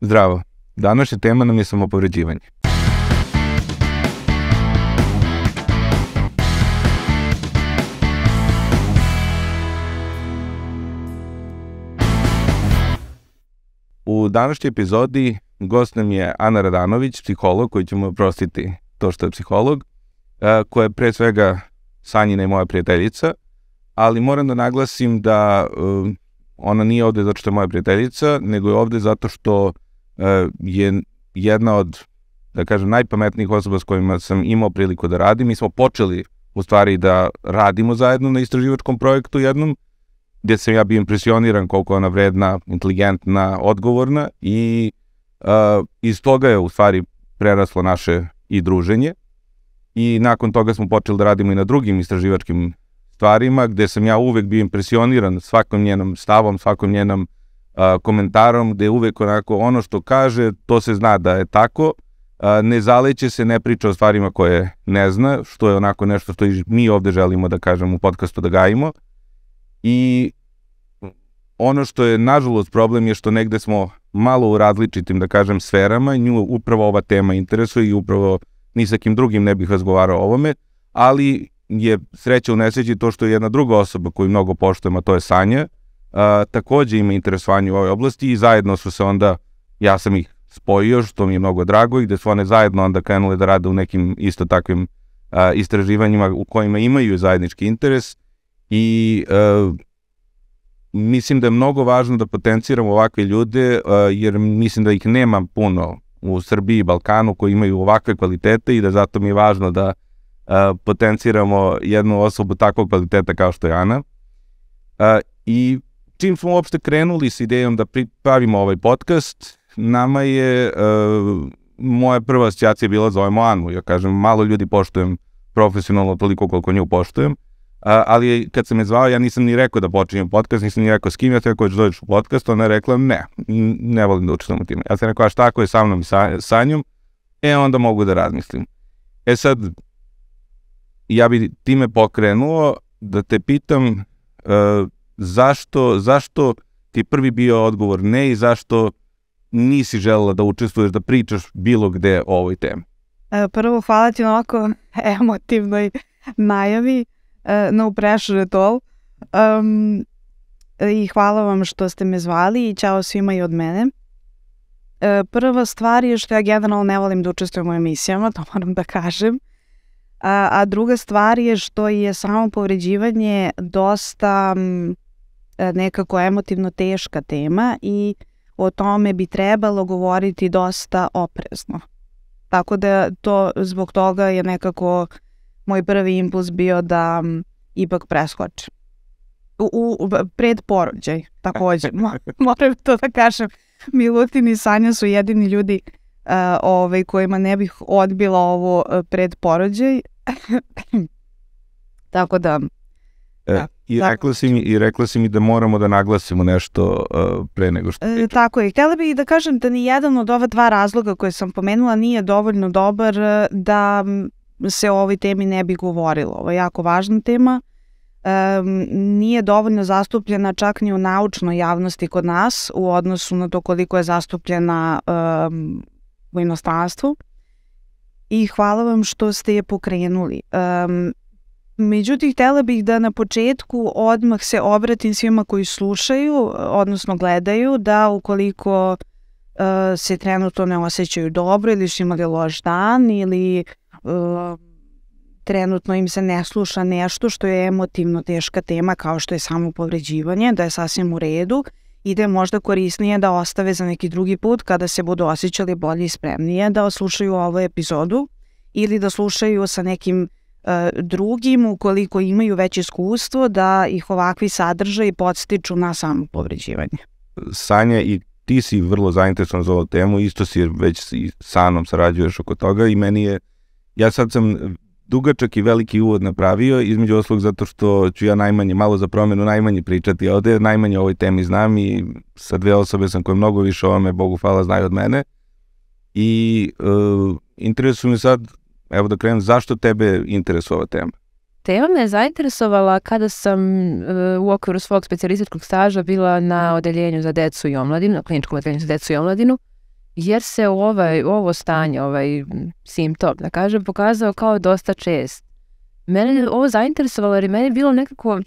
Zdravo, današnja tema nam je samopovređivanje. U današnjoj epizodi gost nam je Ana Radanović, psiholog, koji ćemo oprostiti to što je psiholog, koja je pre svega Sanjina i moja prijateljica, ali moram da naglasim da ona nije ovde zato što je moja prijateljica, nego je ovde zato što je jedna od, da kažem, najpametnijih osoba s kojima sam imao priliku da radim. Mi smo počeli u stvari da radimo zajedno na istraživačkom projektu jednom, gde sam ja bio impresioniran koliko je ona vredna, inteligentna, odgovorna i iz toga je u stvari preraslo naše i druženje. I nakon toga smo počeli da radimo i na drugim istraživačkim stvarima, gde sam ja uvek bio impresioniran svakom njenom stavom, svakom njenom komentarom, gde uvek onako ono što kaže, to se zna da je tako, ne zaleće se, ne priča o stvarima koje ne zna, što je onako nešto što i mi ovde želimo da kažem u podcastu da gajimo. I ono što je nažalost problem je što negde smo malo u različitim, da kažem, sferama, nju upravo ova tema interesuje i upravo ni sa kim drugim ne bih razgovarao o ovome, ali je sreća u nesreći to što je jedna druga osoba koju mnogo poštujem, a to je Sanja, takođe ima interesovanje u ovoj oblasti i zajedno su se onda, ja sam ih spojio, što mi je mnogo drago, i gde su one zajedno onda krenule da rade u nekim isto takvim istraživanjima u kojima imaju zajednički interes. I mislim da je mnogo važno da potenciramo ovakve ljude, jer mislim da ih nema puno u Srbiji i Balkanu koji imaju ovakve kvalitete i da zato mi je važno da potenciramo jednu osobu takvog kvaliteta kao što je Ana. I čim smo uopšte krenuli s idejom da pripravimo ovaj podcast, nama je moja prva asocijacija bila zovemo Anu. Ja kažem, malo ljudi poštujem profesionalno toliko koliko nju poštujem, ali kad sam je zvao, ja nisam ni rekao da počinjem podcast, nisam ni rekao s kim, ja sam rekao da dođeš u podcast, ona je rekla ne volim da učestvujem u time. Ja sam rekao, a šta ako je sa mnom i Sanjom, onda mogu da razmislim. Sad, ja bi time pokrenuo da te pitam zašto ti prvi bio odgovor ne i zašto nisi želela da učestvuješ, da pričaš bilo gde o ovoj temi? Prvo, hvala ti onako emotivnoj najavi, no pressure at all, i hvala vam što ste me zvali i ćao svima i od mene. Prva stvar je što ja generalno ne volim da učestvujem u emisijama, to moram da kažem, a druga stvar je što je samopovređivanje dosta nekako emotivno teška tema i o tome bi trebalo govoriti dosta oprezno. Tako da zbog toga je nekako moj prvi impuls bio da ipak preskočim. Pred porođaj, takođe. Moram to da kažem. Milutin i Sanja su jedini ljudi kojima ne bih odbila ovo pred porođaj. Tako da... I rekla si mi da moramo da naglasimo nešto pre nego što... Tako je. Htela bih da kažem da nijedan od ova dva razloga koje sam pomenula nije dovoljno dobar da se o ovoj temi ne bi govorilo. Ovo je jako važna tema. Nije dovoljno zastupljena čak ni u naučnoj javnosti kod nas u odnosu na to koliko je zastupljena u inostranstvu. I hvala vam što ste je pokrenuli. Međutim, htela bih da na početku odmah se obratim svima koji slušaju, odnosno gledaju, da ukoliko se trenutno ne osjećaju dobro ili su imali loš dan ili trenutno im se ne sluša nešto što je emotivno teška tema kao što je samopovređivanje, da je sasvim u redu i da je možda korisnije da ostave za neki drugi put kada se budu osjećali bolje i spremnije da slušaju ovu epizodu ili da slušaju sa nekim drugim ukoliko imaju već iskustvo da ih ovakvi sadržaji podstiču na samopovređivanje. Sanja, i ti si vrlo zainteresovan za ovu temu, isto si već sa mnom sarađuješ oko toga i meni je... Ja sad sam dugačak i veliki uvod napravio, između oslog zato što ću ja najmanje, malo za promenu, najmanje pričati ovde, najmanje o ovoj temi znam i sa dve osobe sam koje mnogo više o ovome, Bogu hvala, znaju od mene. I interesuje me sad, evo da krenem, zašto tebe interesuje ova tema? Tema me zainteresovala kada sam u okviru svog specijalističkog staža bila na odeljenju za decu i omladinu, na kliničkom odeljenju za decu i omladinu, jer se ovo stanje, simptom, da kažem, pokazao kao dosta čest. Mene je ovo zainteresovalo jer je meni bilo nekako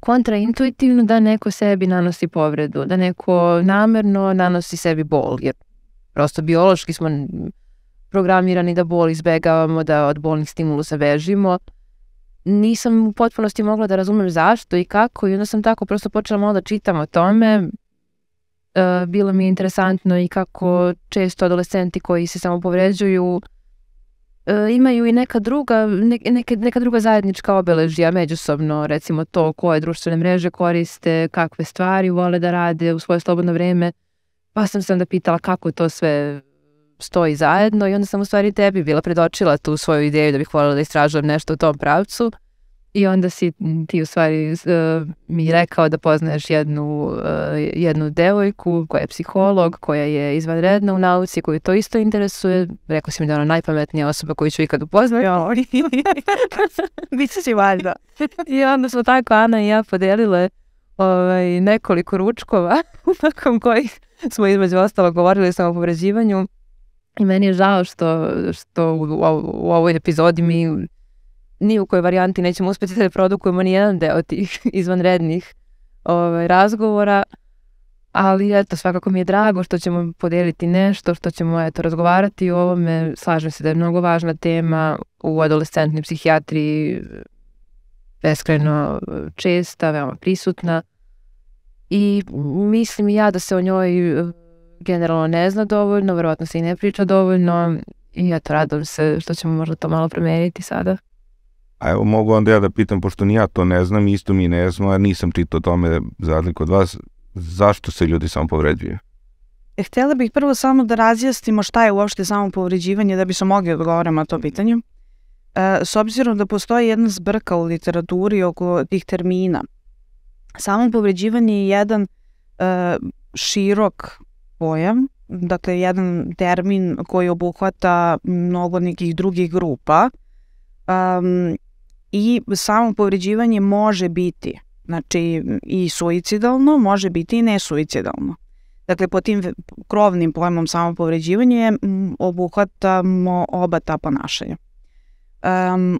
kontraintuitivno da neko sebi nanosi povredu, da neko namerno nanosi sebi bol, jer prosto biološki smo programirani da bol izbegavamo, da od bolnih stimulusa bežimo. Nisam u potpunosti mogla da razumem zašto i kako, i onda sam tako prosto počela malo da čitam o tome. Bilo mi je interesantno i kako često adolescenti koji se samo povređuju imaju i neka druga zajednička obeležja međusobno, recimo to koje društvene mreže koriste, kakve stvari vole da rade u svoje slobodno vreme, pa sam se onda pitala kako to sve stoji zajedno i onda sam u stvari tebi bila predočila tu svoju ideju da bih voljela da istražujem nešto u tom pravcu i onda si ti u stvari mi rekao da poznaješ jednu devojku koja je psiholog, koja je izvanredna u nauci, koju to isto interesuje. Rekao si mi da je ona najpametnija osoba koju ću ikad upoznati. Biće si valjda. I onda smo tako Ana i ja podelile nekoliko ručkova nakon kojih smo između ostalo govorili samo o povređivanju. I meni je žao što u ovoj epizodi mi ni u kojoj varijanti nećemo uspjeti da reprodukujemo ni jedan deo tih izvanrednih razgovora, ali eto, svakako mi je drago što ćemo podeliti nešto, što ćemo razgovarati o ovome. Slažem se da je mnogo važna tema u adolescentnoj psihijatriji, beskrajno česta, veoma prisutna i mislim i ja da se o njoj generalno ne zna dovoljno, verovatno se i ne priča dovoljno i eto, radujem se što ćemo možda to malo promijeniti sada. A evo, mogu onda ja da pitam, pošto ni ja to ne znam, isto mi ne znam, a nisam čitao o tome za razliku od vas, zašto se ljudi samo povređuju? Htjela bih prvo samo da razjasnimo šta je uopšte samo povređivanje da bi se mogli odgovoriti na to pitanje. S obzirom da postoji jedna zbrka u literaturi oko tih termina, samo povređivanje je jedan širok pojam, dakle jedan termin koji obuhvata mnogo nekih drugih grupa, i samo povređivanje može biti, znači i suicidalno, može biti i nesuicidalno. Dakle, pod tim krovnim pojmom samo povređivanje obuhvatamo oba ta ponašanja.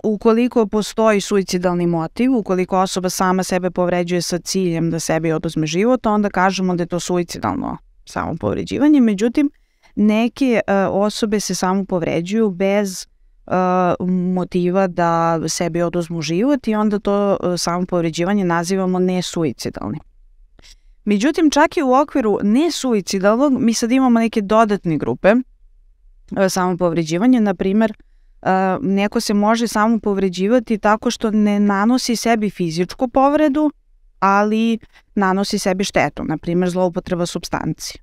Ukoliko postoji suicidalni motiv, ukoliko osoba sama sebe povređuje sa ciljem da sebi oduzme život, onda kažemo da je to suicidalno samo povređivanje. Međutim, neke osobe se samo povređuju bez motiva da sebi oduzmu život i onda to samo povređivanje nazivamo nesuicidalnim. Međutim, čak i u okviru nesuicidalnog mi sad imamo neke dodatne grupe samo povređivanja. Naprimjer, neko se može samo povređivati tako što ne nanosi sebi fizičku povredu, ali nanosi sebi štetu, naprimjer zloupotreba supstanci.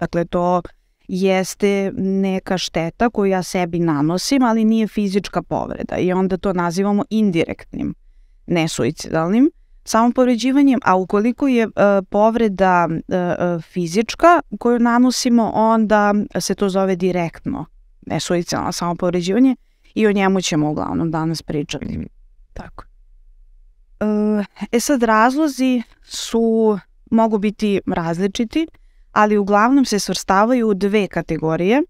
Dakle, to jeste neka šteta koju ja sebi nanosim, ali nije fizička povreda i onda to nazivamo indirektnim, nesuicidalnim samopovređivanjem, a ukoliko je povreda fizička koju nanosimo, onda se to zove direktno nesuicidalno samopovređivanje i o njemu ćemo uglavnom danas pričati. Tako. Sad, razlozi mogu biti različiti, ali uglavnom se svrstavaju u dve kategorije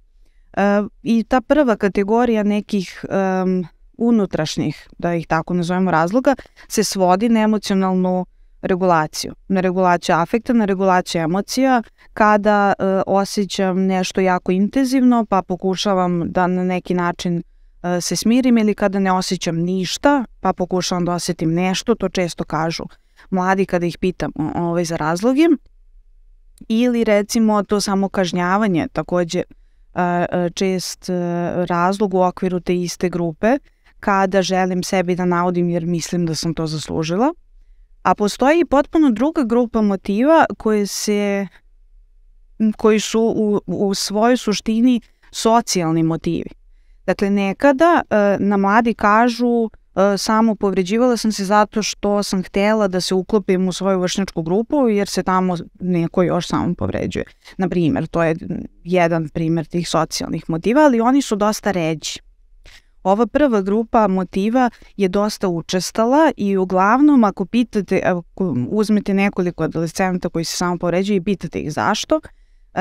i ta prva kategorija nekih unutrašnjih, da ih tako nazovemo, razloga, se svodi na emocionalnu regulaciju, na regulaciju afekta, na regulaciju emocija, kada osjećam nešto jako intenzivno pa pokušavam da na neki način se smirim, ili kada ne osjećam ništa pa pokušavam da osjetim nešto, to često kažu mladi kada ih pitam za razloge. Ili recimo to samo kažnjavanje, takođe čest razlog u okviru te iste grupe, kada želim sebi da naudim jer mislim da sam to zaslužila. A postoji i potpuno druga grupa motiva koji su u svojoj suštini socijalni motivi. Dakle, nekada na mladi kažu samo povređivala sam se zato što sam htjela da se uklopim u svoju vršnjačku grupu jer se tamo neko još samo povređuje. Naprimjer, to je jedan primjer tih socijalnih motiva, ali oni su dosta ređi. Ova prva grupa motiva je dosta učestala i uglavnom ako uzmete nekoliko adolescenta koji se samo povređuju i pitate ih zašto,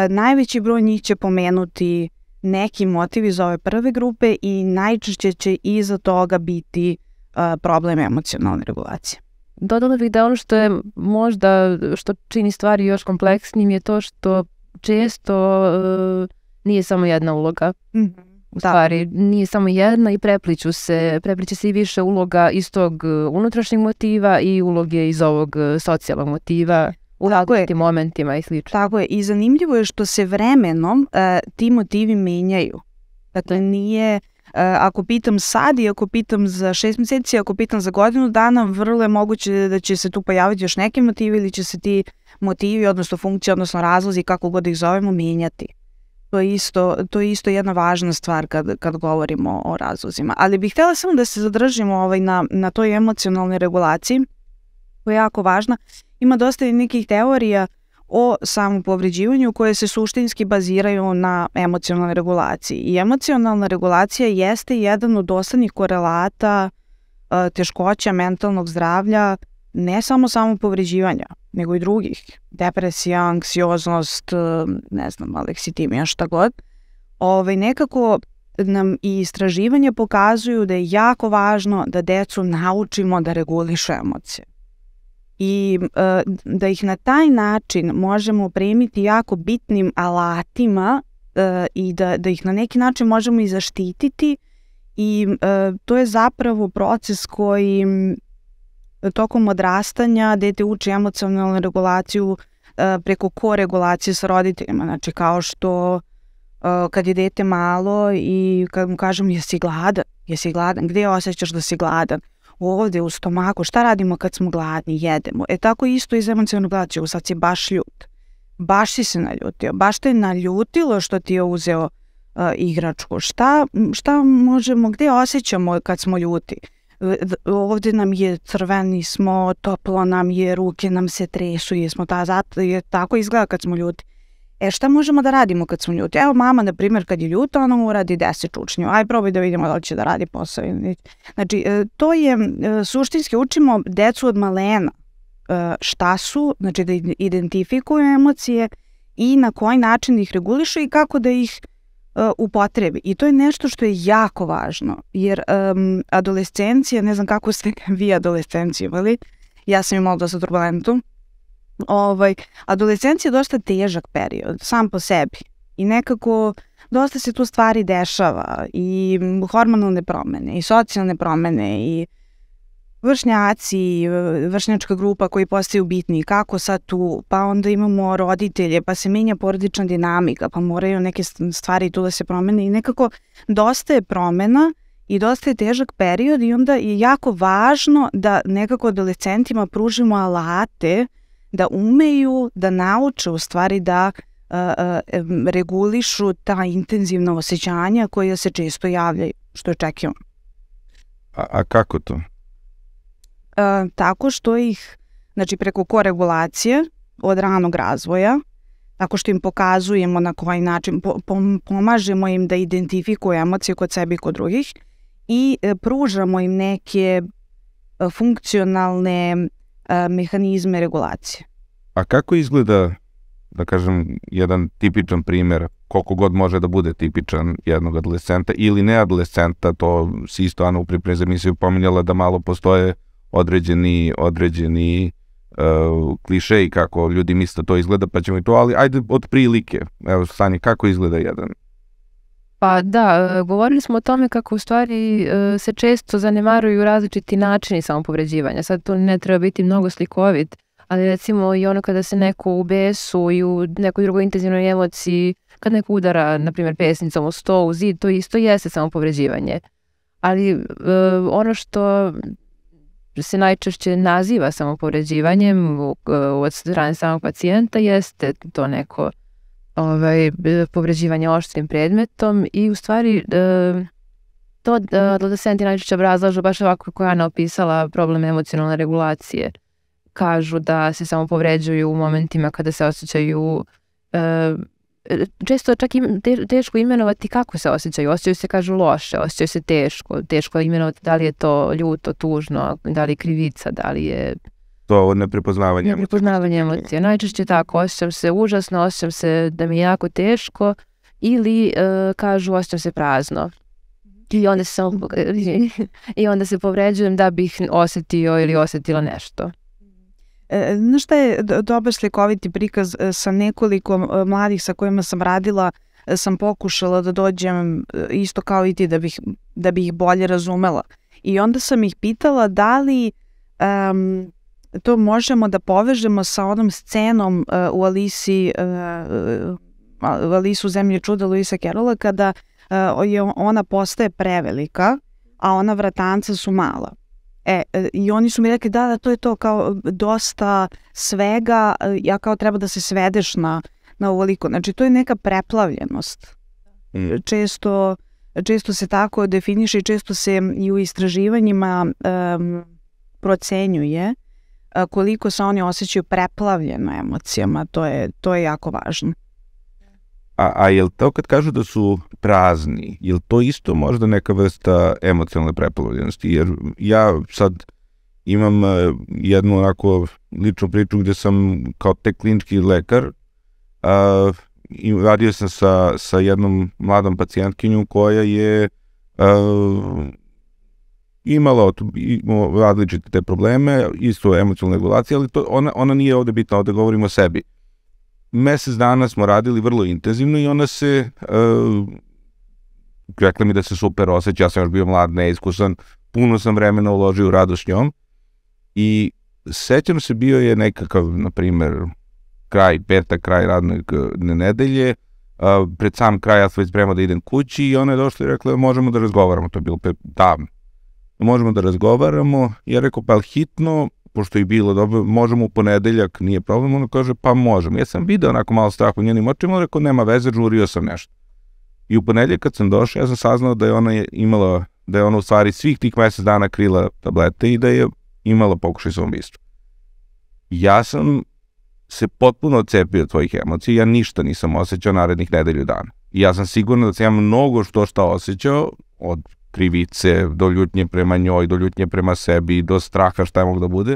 Najveći broj njih će pomenuti neki motiv iz ove prve grupe i najčešće će iza toga biti problem emocionalne regulacije. Dodala bih da ono što je možda, što čini stvari još kompleksnim je to što često nije samo jedna uloga. U stvari, nije samo jedna i prepliče se i više uloga iz tog unutrašnjeg motiva i uloge iz ovog socijalnog motiva u različitim momentima i slično. Tako je, i zanimljivo je što se vremenom ti motivi menjaju. Dakle, nije, ako pitam sad i ako pitam za 6 meseci, ako pitam za godinu dana, vrlo je moguće da će se tu pojaviti još neki motivi ili će se ti motivi, odnosno funkcije, odnosno razlozi, kako god ih zovemo, menjati. To je isto jedna važna stvar kad govorimo o razlozima. Ali bih htjela samo da se zadržimo na toj emocionalnoj regulaciji, koja je jako važna. Ima dosta nekih teorija o samopovređivanju koje se suštinski baziraju na emocionalnoj regulaciji. I emocionalna regulacija jeste jedan od osnovnih korelata teškoća mentalnog zdravlja, ne samo samopovređivanja, nego i drugih. Depresija, anksioznost, ne znam, aleksitimija, šta god. Nekako nam i istraživanja pokazuju da je jako važno da decu naučimo da regulišu emocije. I da ih na taj način možemo opremiti jako bitnim alatima i da ih na neki način možemo i zaštititi. I to je zapravo proces koji tokom odrastanja dete uči emocionalnu regulaciju preko koregulacije sa roditeljima. Znači, kao što kad je dete malo i kad mu kažem jesi gladan, gde osjećaš da si gladan? Ovde u stomaku, šta radimo kad smo gladni? Jedemo. E tako isto i za emocionalnu regulaciju, sad si baš ljut, baš si se naljutio, baš te je naljutilo što ti je uzeo igračku. Šta možemo, gde osjećamo kad smo ljuti? Ovde nam je crveni smo, toplo nam je, ruke nam se tresu, tako izgleda kad smo ljuti. E šta možemo da radimo kad smo ljuti? Evo mama, na primjer, kad je ljuta, ona mu uradi 10 čučnju. Aj probaj da vidimo da li će da radi posao. Znači, to je, suštinski učimo decu od malena šta su, znači da identifikuju emocije i na koji način ih regulišu i kako da ih upotrebi. I to je nešto što je jako važno, jer adolescencija, ne znam kako ste vi adolescencijevali, ja sam imala dosta turbulentu. Adolescencija je dosta težak period, sam po sebi. I nekako dosta se tu stvari dešava, i hormonalne promene, i socijalne promene, i vršnjaci, vršnjačka grupa koji postaju bitni, kako sad tu, pa onda imamo roditelje, pa se menja porodična dinamika, pa moraju neke stvari tu da se promene i nekako dosta je promena i dosta je težak period i onda je jako važno da nekako adolescentima pružimo alate da umeju, da nauče u stvari da regulišu ta intenzivna osjećanja koja se često javljaju, što očekujemo. A kako to? Tako što ih, znači preko koregulacije od ranog razvoja, tako što im pokazujemo na koji način, pomažemo im da identifikuju emocije kod sebe i kod drugih i pružamo im neke funkcionalne mehanizme regulacije. A kako izgleda, da kažem, jedan tipičan primer, koliko god može da bude tipičan jednog adolescenta ili neadolescenta? To si isto, Ana, u pripremi za emisiju pominjala da malo postoje određeni klišeji kako ljudi misle to izgleda, pa ćemo i to, ali ajde od prilike. Evo, Sanja, kako izgleda jedan? Pa da, govorili smo o tome kako u stvari se često zanemaruju različiti načini samopovređivanja. Sad to ne treba biti mnogo slikovit, ali recimo i ono kada se neko u besu i u nekoj drugoj intenzivnoj emociji, kad neko udara, na primjer, pesnicom o sto, u zid, to isto jeste samopovređivanje. Ali ono što se najčešće naziva samopovređivanjem od strane samog pacijenta jeste to neko povređivanje oštrim predmetom i u stvari to adolescenti najčešće obrazlažu baš ovako kako je Ana opisala problem emocionalne regulacije. Kažu da se samopovređuju u momentima kada se osjećaju, često čak teško imenovati kako se osjećaju. Osjećaju se, kažu, loše, osjećaju se teško, teško imenovati da li je to ljuto, tužno, da li je krivica, da li je... to neprepoznavanje emocija. Neprepoznavanje emocija. Najčešće tako, osjećam se užasno, osjećam se da mi je jako teško ili kažu osjećam se prazno. I onda se povređujem da bih osjetio ili osjetila nešto. Znaš šta je dobar slikoviti prikaz? Sa nekoliko mladih sa kojima sam radila sam pokušala da dođem isto kao i ti da bih bolje razumela. I onda sam ih pitala da li to možemo da povežemo sa onom scenom u Alisi u Zemlji čuda Luisa Kerola kada ona postaje prevelika, a ona vratanca su mala. I oni su mi rekli da to je to kao dosta svega, ja kao treba da se svedeš na ovoliko. Znači to je neka preplavljenost. Često se tako definiše i često se i u istraživanjima procenjuje koliko se oni osjećaju preplavljeno emocijama. To je jako važno. A je li to kad kažu da su prazni, je li to isto možda neka vrsta emocionalne preplavljenosti? Jer ja sad imam jednu onako ličnu priču gde sam kao tek klinički lekar i radio sam sa jednom mladom pacijentkinjom koja je imala različite te probleme, isto emocionalne regulacije, ali ona nije ovde bitna, ovde govorimo o sebi. Mesec dana smo radili vrlo intenzivno i ona se, rekla mi da se super osjeća, ja sam još bio mlad, neiskusan, puno sam vremena uložio u radu s njom i sećam se, bio je nekakav, na primer, kraj radne nedelje, pred sam kraj ja sam već spremao da idem kući i ona je došla i rekla možemo da razgovaramo, to je bilo davno, možemo da razgovaramo, ja rekao pa hitno, pošto je bilo dobro, možemo u ponedeljak, nije problem, ona kaže, pa možemo. Ja sam video onako malo strah u njenim očima, ali rekao, nema veze, žurio sam nešto. I u ponedeljak kad sam došao, ja sam saznao da je ona imala, da je ona u stvari svih tih mesec dana krila tablete i da je imala pokušaj samoubistva. Ja sam se potpuno odcepio od svojih emocija, ja ništa nisam osjećao narednih nedelju dana. I ja sam sigurno da sam ja mnogo što osjećao, od krivice, do ljutnje prema njoj, do ljutnje prema sebi, do straha šta je mogu da bude,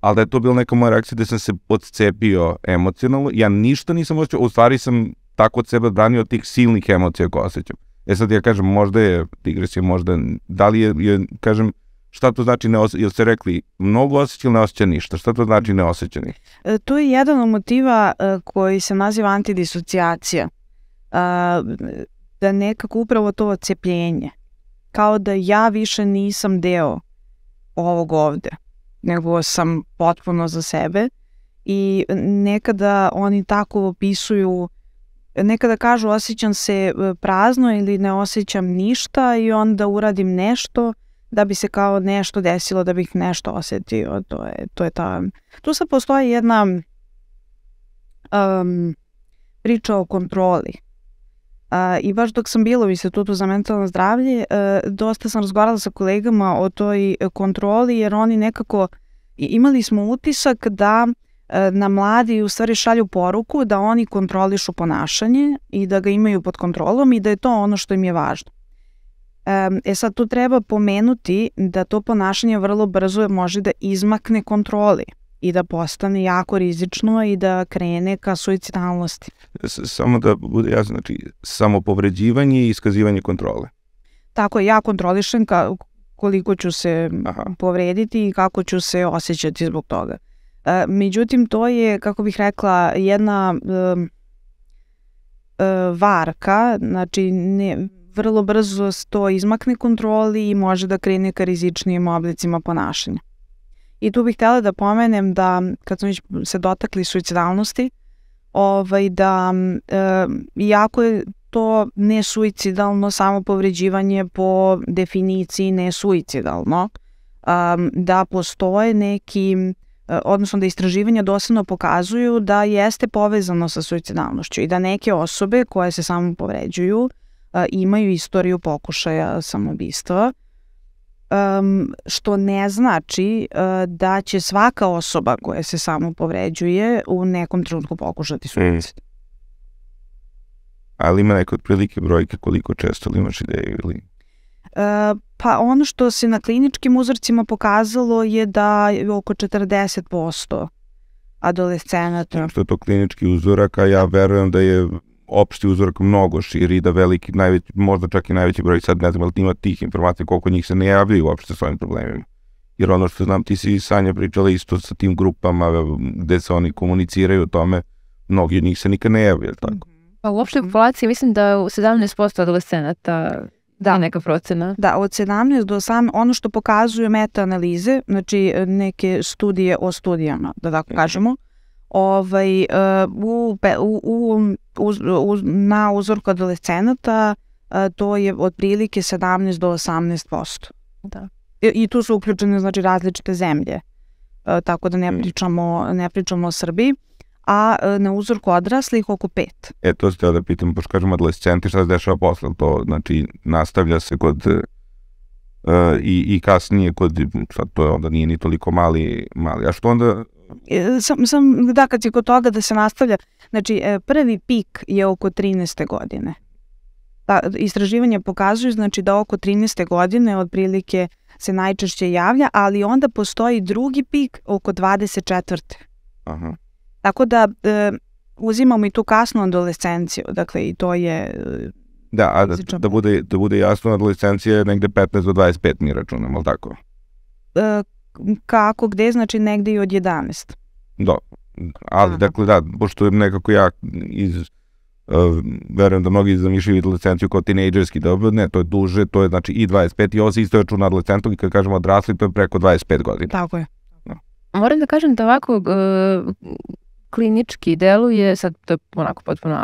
ali da je to bila neka moja reakcija da sam se odcepio emocionalno, ja ništa nisam osjećao, u stvari sam tako od sebe odbranio od tih silnih emocija koje osjećam. E sad ja kažem, možda je digresija, možda, da li je, kažem, šta to znači ne osjeća, jer ste rekli, mnogo osjeća ili ne osjeća ništa, šta to znači ne osjeća ništa? To je jedan od motiva koji se naziva antidisocijacija, da nekako upravo to odcepljenje. Kao da ja više nisam deo ovog ovde, nego sam potpuno za sebe i nekada oni tako opisuju, nekada kažu osjećam se prazno ili ne osjećam ništa i onda uradim nešto da bi se kao nešto desilo, da bih nešto osjetio. Tu sad postoji jedna priča o kontroli. I baš dok sam bila u Institutu za mentalno zdravlje, dosta sam razgovarala sa kolegama o toj kontroli, jer oni nekako, imali smo utisak da na mladi u stvari šalju poruku da oni kontrolišu ponašanje i da ga imaju pod kontrolom i da je to ono što im je važno. E sad tu treba pomenuti da to ponašanje vrlo brzo može da izmakne kontroli i da postane jako rizično i da krene ka suicidalnosti. Samo da bude jasno, znači samopovređivanje i iskazivanje kontrole. Tako je, ja kontrolišem koliko ću se povrediti i kako ću se osjećati zbog toga. Međutim, to je, kako bih rekla, jedna varka, znači vrlo brzo to izmakne kontroli i može da krene ka rizičnijim oblicima ponašanja. I tu bih htjela da pomenem da, kad smo se dotakli suicidalnosti, da iako je to nesuicidalno samopovređivanje po definiciji nesuicidalno, da postoje neki, odnosno da istraživanja dosadno pokazuju da jeste povezano sa suicidalnošću i da neke osobe koje se samopovređuju imaju istoriju pokušaja samoubistva, što ne znači da će svaka osoba koja se samopovređuje u nekom trenutku pokušati suicid. Ali ima neka otprilike brojka koliko često, li imaš ideju? Pa ono što se na kliničkim uzorcima pokazalo je da je oko 40% adolescenata. Što je to klinički uzorak, a ja verujem da je opšti uzorak mnogo širi, da veliki, možda čak i najveći broj, sad ne znam, ali ima tih informacija koliko njih se ne javljaju uopšte s ovim problemima. Jer ono što znam, ti si, Sanja, pričala isto sa tim grupama gde se oni komuniciraju o tome, mnogi od njih se nikad ne javljaju, tako? Pa u opštoj populaciji mislim da je 17% adolescenata je neka procena. Da, od 17 do 18, ono što pokazuju meta-analize, znači neke studije o studijama, da tako kažemo, na uzorku adolescenata to je otprilike 17 do 18%. Da. I tu su uključene, znači, različite zemlje, tako da ne pričamo o Srbiji, a na uzorku odraslih oko 5. E, to ste da pitam, pošto kažemo adolescenti, šta se dešava posle? To, znači, nastavlja se kod i kasnije kod, sad to onda nije ni toliko mali, a što onda? Da, kad je kod toga da se nastavlja, znači, prvi pik je oko 13. godine. Istraživanja pokazuju, znači, da oko 13. godine otprilike se najčešće javlja, ali onda postoji drugi pik oko 24. Tako da uzimamo i tu kasnu adolescenciju, dakle i to je... Da, da bude jasno, adolescencija je negde 15 do 25, mi računamo, ali tako? Kako, gde, znači negde i od 11. Da, ali dakle da, pošto nekako ja iz... verujem da mnogi zamišljaju adolescenciju kao tinejdžerski dob, ne, to je duže, to je znači i 25 i ovo se isto računa na adolescentu i kad kažemo odrasli, to je preko 25 godina. Tako je. Moram da kažem da ovako klinički deluje, sad to je onako potpuno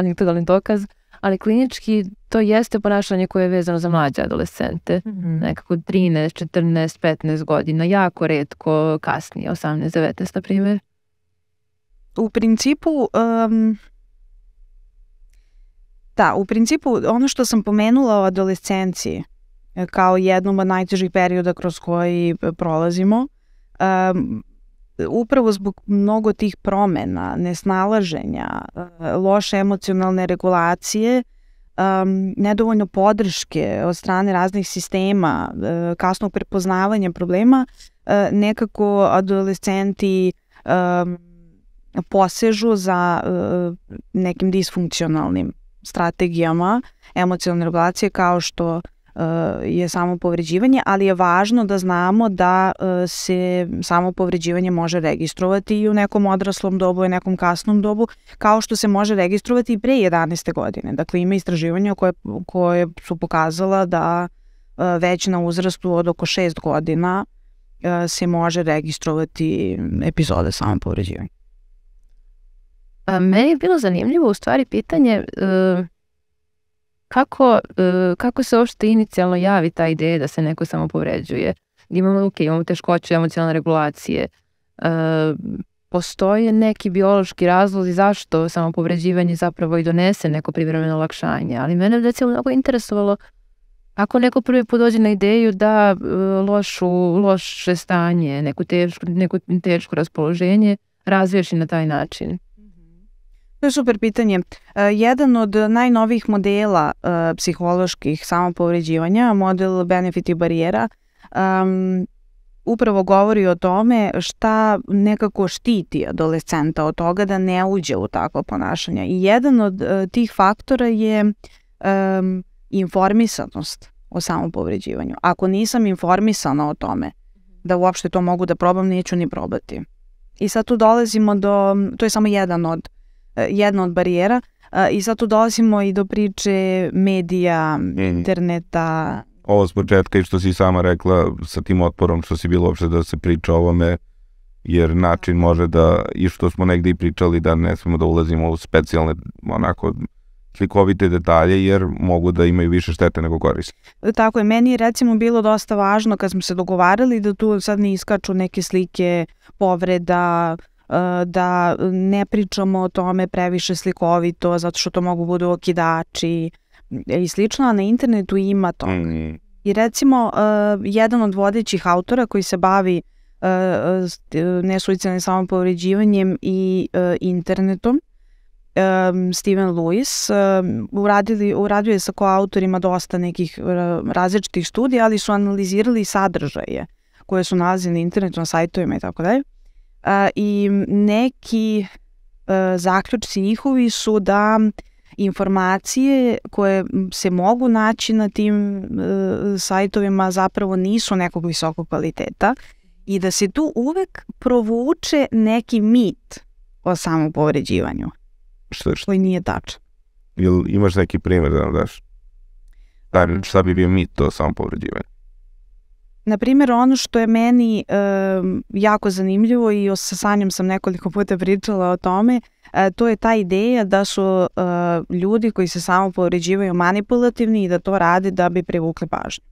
anegdotalni dokaz, ali klinički to jeste ponašanje koje je vezano za mlađe adolescente, nekako 13, 14, 15 godina, jako redko kasnije, 18, 19 na primjer. U principu... Da, u principu ono što sam pomenula o adolescenciji kao jednom od najtežih perioda kroz koji prolazimo, upravo zbog mnogo tih promena, nesnalaženja, loše emocionalne regulacije, nedovoljno podrške od strane raznih sistema, kasnog prepoznavanja problema, nekako adolescenti posežu za nekim disfunkcionalnim strategijama emocionalne regulacije kao što je samopovređivanje, ali je važno da znamo da se samopovređivanje može registrovati i u nekom odraslom dobu i nekom kasnom dobu, kao što se može registrovati i pre 11. godine. Dakle, ima istraživanja koje su pokazala da već na uzrastu od oko 6 godina se može registrovati epizode samopovređivanja. Meni je bilo zanimljivo u stvari pitanje kako se uopšte inicijalno javi ta ideja da se neko samopovređuje. Imamo teškoću emocionalne regulacije. Postoje neki biološki razlozi zašto samopovređivanje zapravo i donese neko privremeno olakšanje. Ali mene je mnogo interesovalo ako neko prvi put dođe na ideju da loše stanje, neko teško raspoloženje razriješi na taj način. To je super pitanje. Jedan od najnovijih modela psiholoških samopovređivanja, model benefit i barijera, upravo govori o tome šta nekako štiti adolescenta od toga da ne uđe u takvo ponašanje. I jedan od tih faktora je informisanost o samopovređivanju. Ako nisam informisana o tome da uopšte to mogu da probam, neću ni probati. I sad tu dolazimo do, to je samo jedna od barijera i sad tu dolazimo i do priče medija, interneta. Ovo s početka i što si sama rekla sa tim otporom što si bilo uopšte da se priča o ovome, jer način može da, i što smo negde i pričali, da ne smemo da ulazimo u specijalne onako slikovite detalje jer mogu da imaju više štete nego koriste. Tako je, meni je recimo bilo dosta važno kad smo se dogovarali da tu sad ne iskaču neke slike povreda, da ne pričamo o tome previše slikovito, zato što to mogu budu okidači i slično, a na internetu ima to. I recimo, jedan od vodećih autora koji se bavi nesuicidnim samopovređivanjem i internetom Stephen Lewis. Uradio je sa koautorima dosta nekih različitih studija, ali su analizirali sadržaje koje su nalazili na internetu, na sajtovima i tako dalje. I neki zaključci njihovi su da informacije koje se mogu naći na tim sajtovima zapravo nisu nekog visokog kvaliteta i da se tu uvek provuče neki mit o samopovređivanju. Što i nije tačno. Jel imaš neki primer da nam daš? Šta bi bio mit o samopovređivanju? Naprimjer, ono što je meni jako zanimljivo i sa Sanjom sam nekoliko puta pričala o tome, to je ta ideja da su ljudi koji se samopovređivaju manipulativni i da to rade da bi privukli pažnju.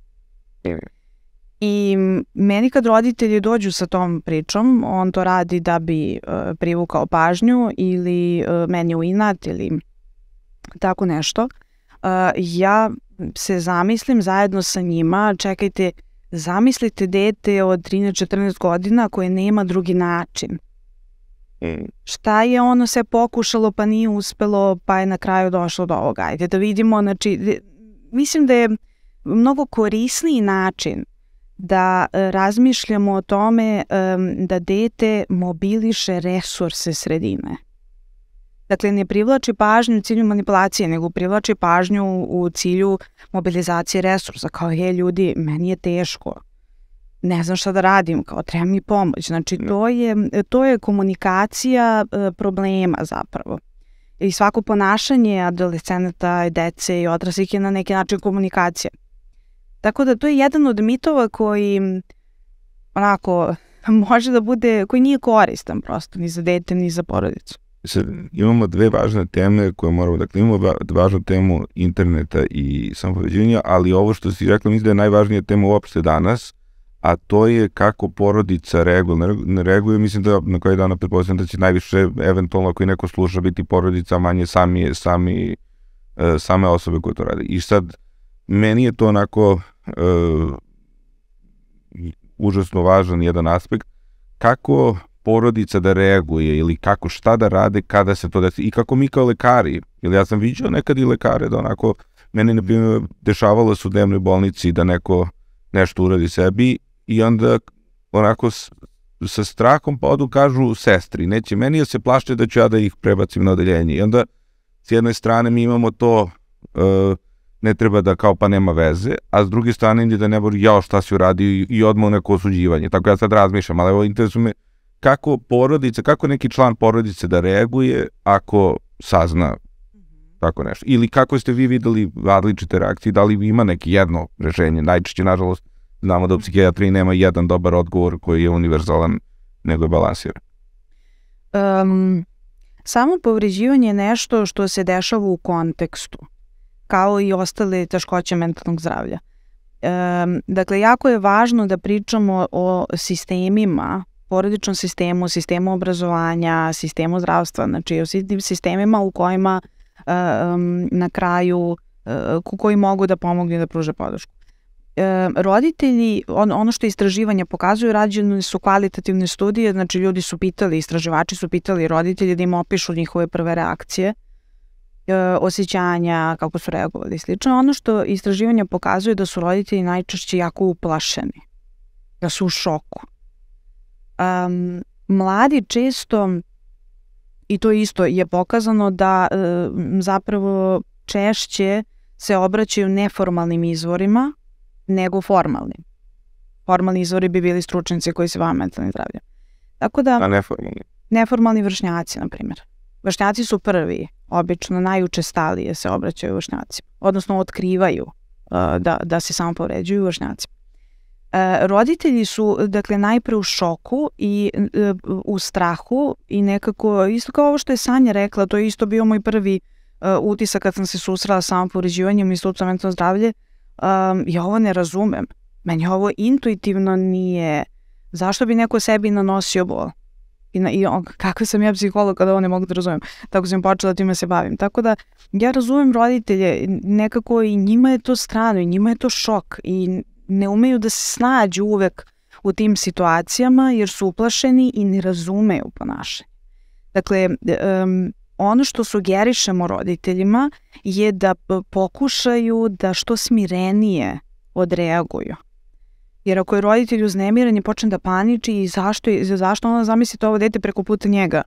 I meni kad roditelji dođu sa tom pričom, on to radi da bi privukao pažnju ili meni u inat ili tako nešto, ja se zamislim zajedno sa njima, čekajte, zamislite dete od 13-14 godina koje nema drugi način. Šta je ono se pokušalo pa nije uspelo pa je na kraju došlo do ovoga. Ajde da vidimo, znači, mislim da je mnogo korisniji način da razmišljamo o tome da dete mobiliše resurse sredine. Dakle, ne privlači pažnju u cilju manipulacije, nego privlači pažnju u cilju mobilizacije resursa. Kao, hej ljudi, meni je teško, ne znam šta da radim, kao, treba mi pomoć. Znači, to je komunikacija problema zapravo. I svako ponašanje adolescenata, dece i odraslih je na neki način komunikacija. Tako da to je jedan od mitova koji onako može da bude, koji nije koristan prosto ni za dete, ni za porodicu. Imamo dve važne teme koje moramo, dakle imamo važnu temu interneta i samopovređivanja, ali ovo što si rekla mislim da je najvažnija tema uopšte danas, a to je kako porodica reaguje. Mislim da na kraju dana pretpostavljam da će najviše, eventualno ako i neko sluša, biti porodica, manje same osobe koje to rade. I sad, meni je to onako užasno važan jedan aspekt, kako porodica da reaguje ili kako šta da rade kada se to desi i kako mi kao lekari, jer ja sam viđao nekad i lekare da onako, meni na primjer dešavalo se u dnevnoj bolnici da neko nešto uradi sebi i onda onako sa strahom pa odu kažu sestri, neće meni jer se plaše da ću ja da ih prebacim na odeljenje i onda s jedne strane mi imamo to ne treba da kao pa nema veze, a s druge strane ili da ne bori jao šta si uradio i odmah neko osuđivanje, tako ja sad razmišljam, ali evo interesuje me kako porodica, kako neki član porodice da reaguje ako sazna tako nešto. Ili kako ste vi videli različite reakcije, da li ima neki jedno rešenje, najčešće nažalost znamo da u psihijatriji nema jedan dobar odgovor koji je univerzalan nego je balansiran. Samopovređivanje je nešto što se dešava u kontekstu, kao i ostale teškoće mentalnog zdravlja. Dakle, jako je važno da pričamo o sistemima, porodičnom sistemu, sistemu obrazovanja, sistemu zdravstva, znači o sistemima u kojima na kraju, koji mogu da pomognu da pruže podršku. Roditelji, ono što istraživanja pokazuju, rađene su kvalitativne studije, znači ljudi su pitali, istraživači su pitali roditelje da im opišu njihove prve reakcije, osjećanja, kako su reagovali i slično. Ono što istraživanja pokazuju da su roditelji najčešće jako uplašeni, da su u šoku. Mladi često, i to isto je pokazano, da zapravo češće se obraćaju neformalnim izvorima nego formalnim. Formalni izvori bi bili stručnjaci koji se bave mentalnim zdravljem. Tako da... A neformalni? Neformalni vršnjaci, na primjer. Vršnjaci su prvi, obično najučestalije se obraćaju vršnjacima, odnosno otkrivaju da se samopovređuju vršnjacima. Roditelji su, dakle, najpre u šoku i u strahu i nekako, isto kao ovo što je Sanja rekla, to je isto bio moj prvi utisak kad sam se susrela sa samopovređivanjem u Institutu za mentalno zdravlje, ja ovo ne razumem, meni ovo intuitivno nije, zašto bi neko sebi nanosio bol? I kakva sam ja psiholog kada ovo ne mogu da razumem, tako sam počela time se bavim. Tako da ja razumem roditelje, nekako i njima je to strano i njima je to šok i ne umeju da se snađu uvek u tim situacijama jer su uplašeni i ne razumeju ponašanje. Dakle, ono što sugerišemo roditeljima je da pokušaju da što smirenije odreaguju. Jer ako je roditelj uznemiren i počne da paniči i zašto ona zamisli to ovo dete preko puta njega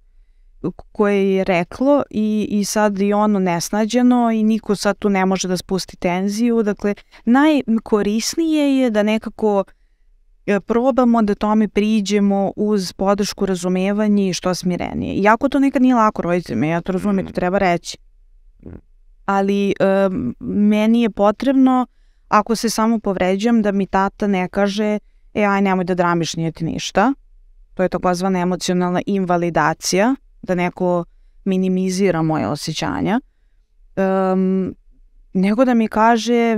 koje je reklo i sad i ono nesnađeno i niko sad tu ne može da spusti tenziju. Dakle, najkorisnije je da nekako probamo da tome priđemo uz podršku, razumevanje i što smirenije. Iako to nekad nije lako roditeljima, ja to razumijem, to treba reći. Ali meni je potrebno, ako se samo povređam, da mi tata ne kaže aj nemoj da dramiš, nije ti ništa. To je takozvana emocionalna invalidacija, da neko minimizira moje osjećanja. Nego da mi kaže,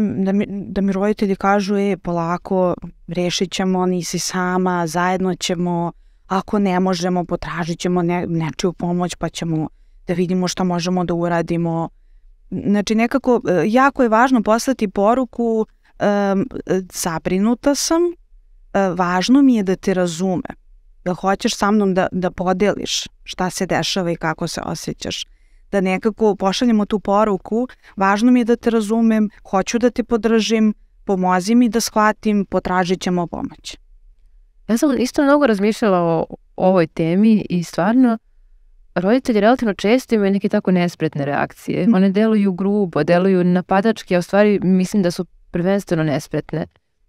da mi roditelji kažu polako, rešit ćemo, nisi sama, zajedno ćemo, ako ne možemo, potražit ćemo nečiju pomoć pa ćemo da vidimo šta možemo da uradimo. Znači nekako jako je važno poslati poruku zabrinuta sam, važno mi je da te razumem, da hoćeš sa mnom da podeliš šta se dešava i kako se osjećaš. Da nekako pošaljemo tu poruku, važno mi je da te razumem, hoću da te podržim, pomozi mi da shvatim, potražit ćemo pomoć. Ja sam isto mnogo razmišljala o ovoj temi i stvarno roditelji relativno često imaju neke tako nespretne reakcije. One deluju grubo, deluju napadački, a u stvari mislim da su prvenstveno nespretne.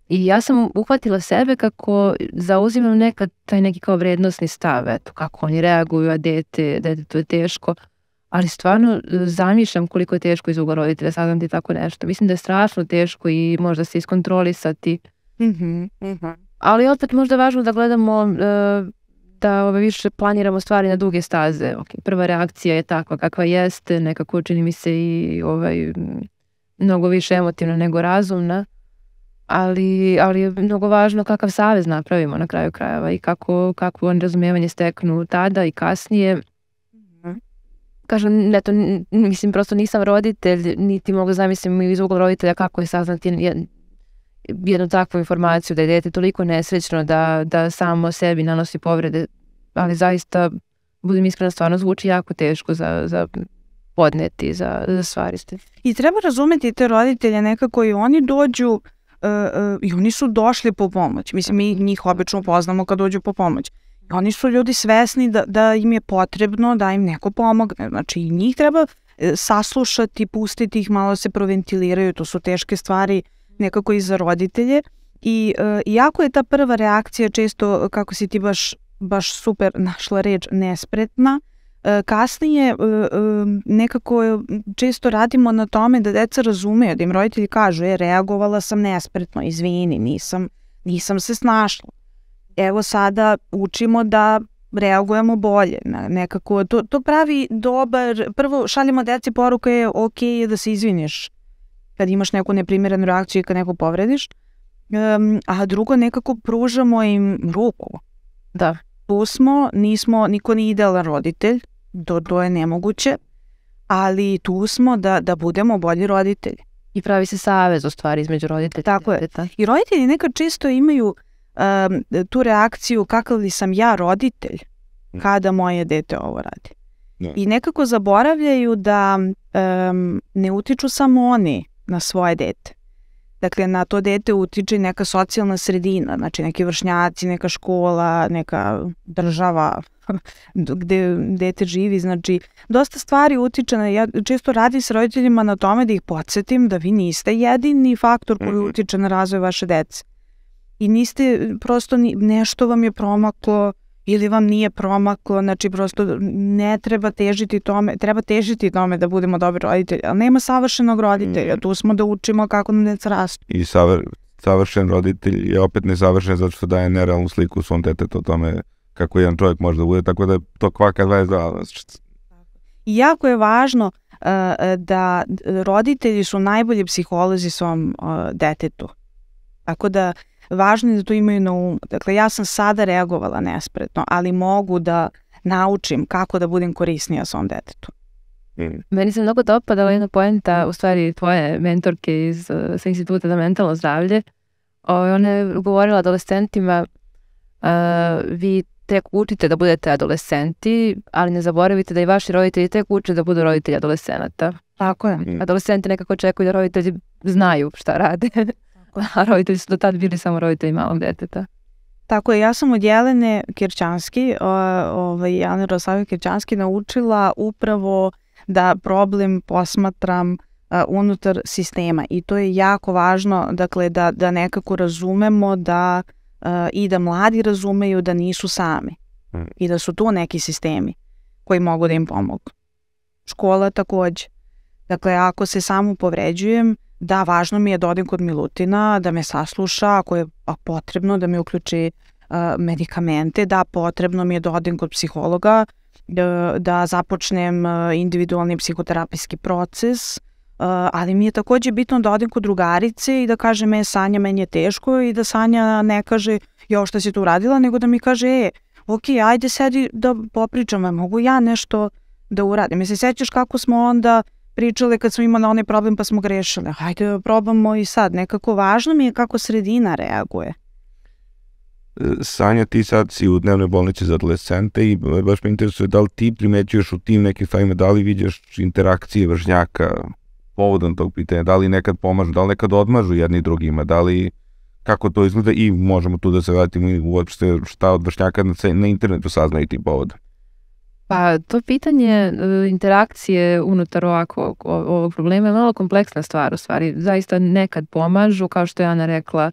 I ja sam uhvatila sebe kako zauzimam nekad taj neki kao vrednostni stav, eto kako oni reaguju, a dete to je teško. Ali stvarno zamišljam koliko je teško iz ugla roditelja, saznam ti tako nešto. Mislim da je strašno teško i možda se iskontrolisati. Ali opet možda je važno da gledamo, da više planiramo stvari na duge staze. Prva reakcija je takva kakva jeste, nekako čini mi se i mnogo više emotivna nego razumna. Ali je mnogo važno kakav savez napravimo na kraju krajeva i kako oni razumijevanje steknu tada i kasnije. Kažem, eto, mislim, prosto nisam roditelj, niti mogu zamislim iz ugla roditelja kako je saznati jednu takvu informaciju da je dete toliko nesrećno da samo sebi nanosi povrede, ali zaista, budem iskrena, stvarno zvuči jako teško za podneti, za stvariste. I treba razumeti te roditelje nekako i oni dođu, i oni su došli po pomoć, mislim, mi njih obično poznamo kad dođu po pomoć. Oni su ljudi svesni da im je potrebno da im neko pomogne. Znači njih treba saslušati, pustiti ih, malo se proventiliraju. To su teške stvari nekako i za roditelje. I jako je ta prva reakcija često, kako si ti baš super našla reč, nespretna. Kasnije nekako često radimo na tome da deca razumeju, da im roditelji kažu reagovala sam nespretno, izvini, nisam se snašla. Evo sada učimo da reagujemo bolje, nekako to pravi dobar, prvo šaljemo deci poruka je ok je da se izviniš kad imaš neku neprimjerenu reakciju i kad neko povrediš, a drugo nekako pružamo im ruku. Da. Tu smo, niko nije idealan roditelj, to je nemoguće, ali tu smo da budemo bolji roditelji. I pravi se savez u stvari između roditelja. Tako je. I roditelji nekad često imaju tu reakciju kakav li sam ja roditelj kada moje dete ovo radi. I nekako zaboravljaju da ne utiču samo oni na svoje dete. Dakle, na to dete utiče neka socijalna sredina, znači neki vršnjaci, neka škola, neka država gde dete živi. Znači, dosta stvari utiče. Ja često radim s roditeljima na tome da ih podsjetim da vi niste jedini faktor koji utiče na razvoj vaše dece. I niste, prosto nešto vam je promaklo ili vam nije promaklo, znači prosto ne treba težiti tome, treba težiti tome da budemo dobri roditelji, ali nema savršenog roditelja, tu smo da učimo kako nam deca rastu. I savršen roditelj je opet nesavršen zato što daje nerealnu sliku svom detetu o tome kako jedan čovjek može da bude, tako da je to kvaka 22. I jako je važno da roditelji su najbolji psiholozi svom detetu, tako da važno je da to imaju na umu. Dakle, ja sam sada reagovala nespretno, ali mogu da naučim kako da budem korisnija svom detetu. Meni se mnogo dopadala jedna poenta, u stvari tvoje mentorke iz Instituta za mentalno zdravlje. Ona je govorila adolescentima, vi tek učite da budete adolescenti, ali ne zaboravite da i vaši roditelji tek uče da budu roditelji adolescenata. Tako je. Adolescenti nekako očekuju da roditelji znaju šta rade, a roditelji su do tad bili samo roditelji malog deteta. Tako je, ja sam od Jelene Kirćanski, Ane Rosandić Kirćanski, naučila upravo da problem posmatram unutar sistema i to je jako važno, dakle, da nekako razumemo da i da mladi razumeju da nisu sami i da su tu neki sistemi koji mogu da im pomogu. Škola takođe. Dakle, ako se samo povređujem, da, važno mi je da odem kod Milutina, da me sasluša, ako je potrebno da mi uključi medikamente, da, potrebno mi je da odem kod psihologa, da započnem individualni psihoterapijski proces, ali mi je takođe bitno da odem kod drugarice i da kaže, Sanja, meni je teško, i da Sanja ne kaže, jo, šta si tu uradila, nego da mi kaže, ok, ajde sedi da popričam, mogu ja nešto da uradim. Mislim, sećaš kako smo onda pričale kad smo imali onaj problem pa smo grešile, hajde probamo i sad, nekako važno mi je kako sredina reaguje. Sanja, ti sad si u dnevnoj bolnici za adolescente i baš me interesuje da li ti primećuješ u tim nekim stvarima, da li vidiš interakcije vršnjaka povodom tog pitanja, da li nekad pomažu, da li nekad odmažu jedni drugima, da li, kako to izgleda, i možemo tu da se vratimo i uopšte šta od vršnjaka na internetu saznaju tim povodom. Pa to pitanje interakcije unutar ovog problema je malo kompleksna stvar u stvari. Zaista nekad pomažu, kao što je Ana rekla,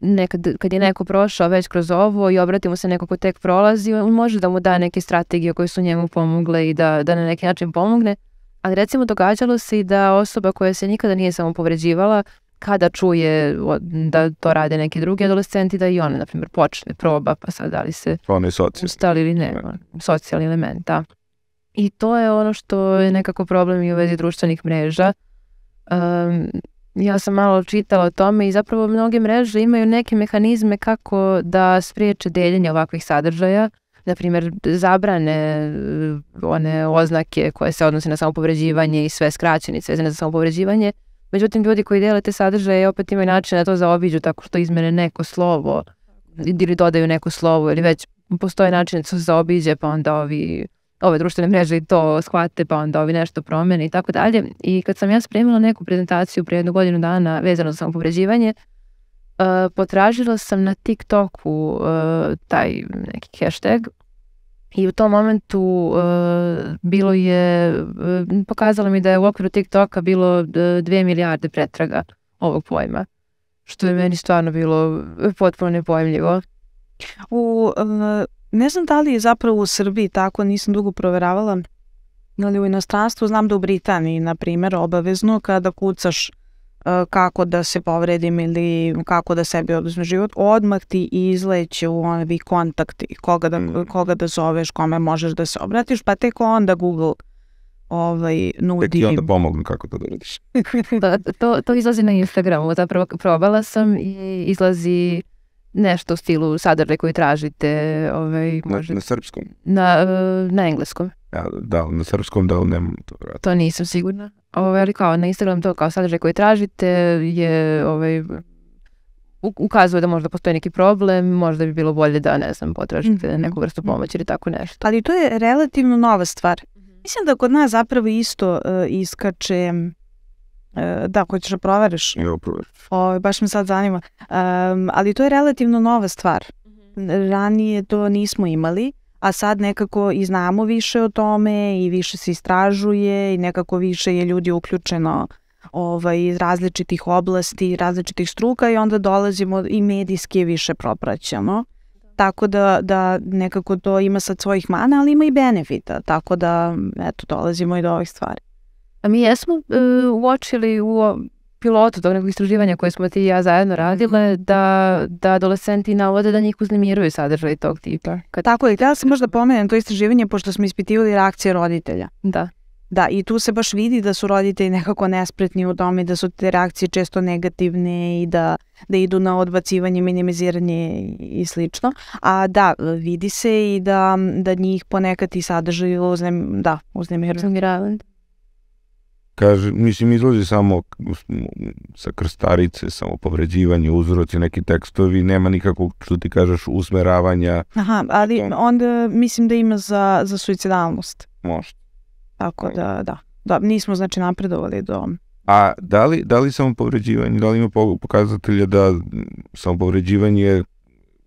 nekad kad je neko prošao već kroz ovo i obrati mu se neko ko tek prolazi, on može da mu da neke strategije koje su njemu pomogle i da na neki način pomogne. Ali recimo događalo se i da osoba koja se nikada nije samopovređivala, kada čuje da to rade neki drugi adolescenti, da i ona, na primjer, počne, proba, pa sad da li se ustali ili ne, socijalni element, da. I to je ono što je nekako problem i u vezi društvenih mreža. Ja sam malo čitala o tome i zapravo mnoge mreže imaju neke mehanizme kako da spriječe deljenje ovakvih sadržaja, na primjer, zabrane one oznake koje se odnose na samopovređivanje i sve skraćenice vezane za samopovređivanje. Međutim, ljudi koji dele te sadržaje opet imaju način da to zaobiđu tako što izmene neko slovo ili dodaju neko slovo ili već postoje način da se zaobiđe, pa onda ove društvene mreže i to shvate, pa onda ovi nešto promene i tako dalje. I kad sam ja spremila neku prezentaciju pre jednu godinu dana vezano za samopovređivanje, potražila sam na TikToku taj neki hashtag i u tom momentu bilo je, pokazalo mi da je u okviru TikToka bilo 2 milijarde pretraga ovog pojma, što je meni stvarno bilo potpuno nepojmljivo. Ne znam da li je zapravo u Srbiji tako, nisam dugo proveravala, ali u inostranstvu znam da u Britaniji, na primjer, obavezno kada kucaš kako da se povredim ili kako da sebi oduzmem život, odmah ti izleće u ovi kontakti, koga da zoveš, kome možeš da se obratiš, pa tek onda Google nudi. Tek ti onda pomognu kako to da radiš. To izlazi na Instagramu, zapravo probala sam i izlazi nešto u stilu sadržaj koji tražite. Na srpskom? Na engleskom. Da li na srpskom, da li nemam to vratiti? To nisam sigurna. Ali kao na Instagram to kao sadržaj koji tražite je, ukazuje da možda postoji neki problem, možda bi bilo bolje da, ne znam, potražite neku vrstu pomoći ili tako nešto. Ali to je relativno nova stvar. Mislim da kod nas zapravo isto iskače, da, hoćeš da proveriš? Jo, proveriš. Baš me sad zanima. Ali to je relativno nova stvar. Ranije to nismo imali, a sad nekako i znamo više o tome i više se istražuje i nekako više je ljudi uključeno iz različitih oblasti, različitih struka, i onda dolazimo i medijski više propraćamo. Tako da nekako to ima sad svojih mana, ali ima i benefita. Tako da, eto, dolazimo i do ovih stvari. A mi jesmo uočili u pilotu tog nekog istraživanja koje smo ti i ja zajedno radile, da adolescenti navode da njih uznemiruju sadržaj tog tipa. Tako je, htjela sam možda pomenem to istraživanje pošto smo ispitivali reakcije roditelja. Da. Da, i tu se baš vidi da su roditelji nekako nespretni u tome, da su te reakcije često negativne i da idu na odbacivanje, minimiziranje i slično. A da, vidi se i da njih ponekad i sadržaju uznemiravanje. Kaže, mislim, izlazi samo sa krstarice, samo povređivanje, uzroci, neki tekstovi, nema nikakvog, što ti kažeš, usmeravanja. Aha, ali onda mislim da ima za suicidalnost. Možda. Tako da, da. Nismo, znači, napredovali do... A da li samopovređivanje, da li ima pokazatelja da samopovređivanje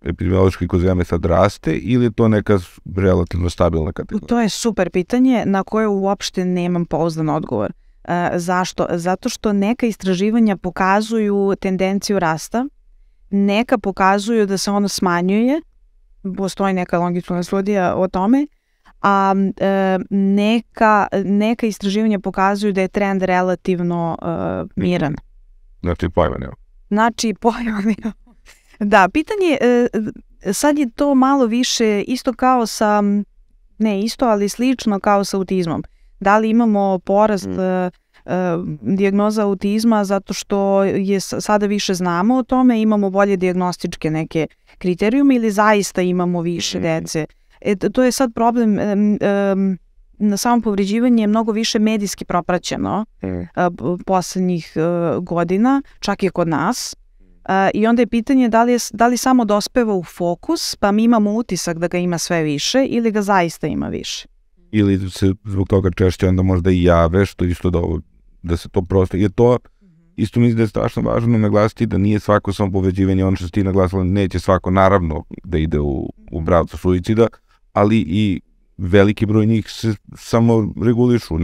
epidemiološki kod zemlje sad raste ili je to neka relativno stabilna kategorija? To je super pitanje na koje uopšte nemam pouzdan odgovor. Zašto? Zato što neka istraživanja pokazuju tendenciju rasta, neka pokazuju da se ono smanjuje, postoji neka longitudinalna studija o tome, a neka istraživanja pokazuju da je trend relativno miran. Znači pojma nema. Znači pojma nema. Da, pitanje, sad je to malo više isto kao sa, ne isto, ali slično kao sa autizmom. Da li imamo porast dijagnoza autizma zato što sada više znamo o tome, imamo bolje dijagnostičke neke kriterijume ili zaista imamo više dece? To je sad problem, na samopovređivanje je mnogo više medijski propraćeno poslednjih godina, čak i kod nas. I onda je pitanje da li samo dospeva u fokus, pa mi imamo utisak da ga ima sve više ili ga zaista ima više. Ili se zbog toga češće onda možda i jave, što isto da se to prosto... Jer to isto mislim da je strašno važno naglasiti da nije svako samopovređivanje, ono što si ti naglasila, neće svako naravno da ide u pravcu suicida, ali i veliki broj njih se samo regulišu,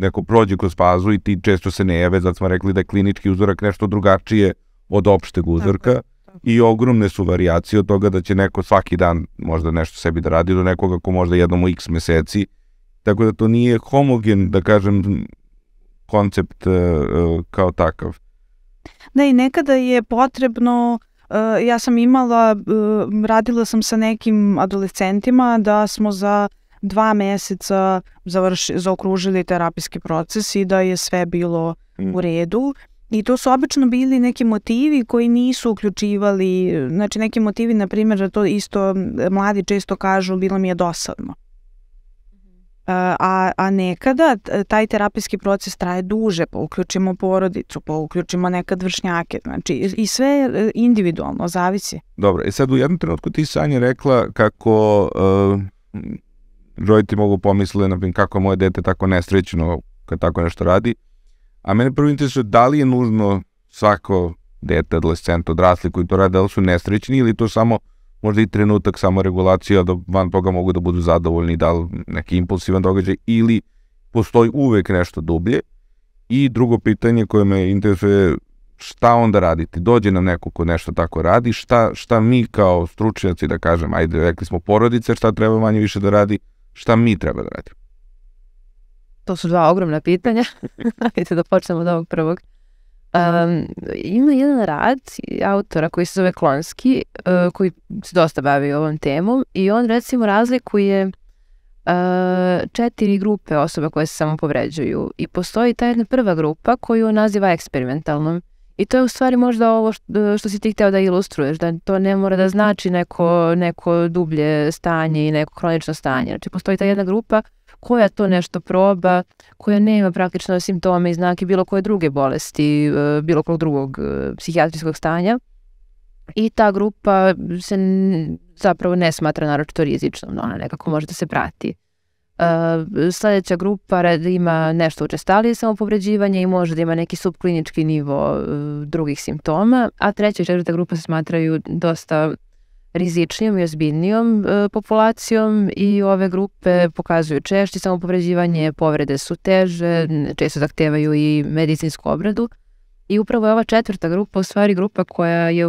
neko prođe kroz fazu i ti često se ne jave, zato smo rekli da je klinički uzorak nešto drugačije od opšteg uzorka i ogromne su varijacije od toga da će neko svaki dan možda nešto sebi da radi do nekoga ko možda jednom u x meseci, tako da to nije homogen, da kažem, koncept kao takav. Da, i nekada je potrebno, ja sam radila sam sa nekim adolescentima da smo za 2 meseca zaokružili terapijski proces i da je sve bilo u redu. I to su obično bili neki motivi koji nisu uključivali, znači neki motivi, na primjer, da to isto mladi često kažu, bilo mi je dosadno. A nekada taj terapijski proces traje duže, pa uključimo porodicu, pa uključimo nekad vršnjake, znači i sve individualno, zavisi. Dobro, i sad u jednom trenutku ti, Sanja, rekla kako roditelji mogu pomisliti, na primjer, kako je moje dete tako nesrećno kad tako nešto radi. A mene prvo interesuje da li je nužno svako dete, adolescent, odrasli koji to rade, da li su nesrećni ili to samo možda i trenutak samoregulacija da van toga mogu da budu zadovoljni, da li neki impulsivan događaj ili postoji uvek nešto dublje. I drugo pitanje koje me interesuje, šta onda raditi? Dođe nam neko ko nešto tako radi, šta mi kao stručnjaci, da kažem, ajde rekli smo porodice, šta treba manje više da radi, šta mi treba da radimo? To su 2 ogromna pitanja. Hajde da počnemo od ovog prvog. Ima jedan rad autora koji se zove Klonski, koji se dosta bavi ovom temom i on, recimo, razlikuje 4 grupe osoba koje se samopovređuju i postoji ta jedna prva grupa koju on naziva eksperimentalnom i to je u stvari možda ovo što si ti hteo da ilustruješ, da to ne mora da znači neko dublje stanje i neko kronično stanje. Znači, postoji ta jedna grupa koja to nešto proba, koja nema praktično simptome i znake bilo koje druge bolesti, bilo kog drugog psihijatrijskog stanja i ta grupa se zapravo ne smatra naročito rizičnom, ona nekako može da se prati. Sledeća grupa ima nešto učestalije samopovređivanje i može da ima neki subklinički nivo drugih simptoma, a treća i 4. grupa se smatraju dosta rizičnijom i ozbiljnijom populacijom i ove grupe pokazuju češće samopovređivanje, povrede su teže, često zahtevaju i medicinsku obradu i upravo je ova 4. grupa u stvari grupa koja je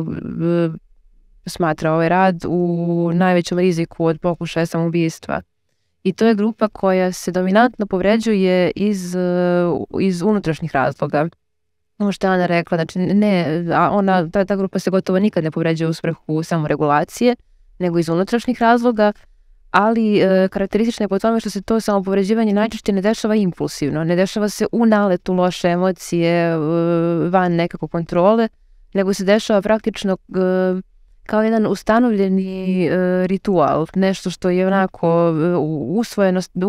smatra ovaj rad u najvećem riziku od pokušaja samoubistva i to je grupa koja se dominantno povređuje iz unutrašnjih razloga. Ono što je Ana rekla, znači ta grupa se gotovo nikad ne povređuje u svrhu samoregulacije, nego iz unutrašnjih razloga, ali karakteristično je po tome što se to samopovređivanje najčešće ne dešava impulsivno, ne dešava se u naletu loše emocije, van nekako kontrole, nego se dešava praktično kao jedan ustanovljeni ritual, nešto što je onako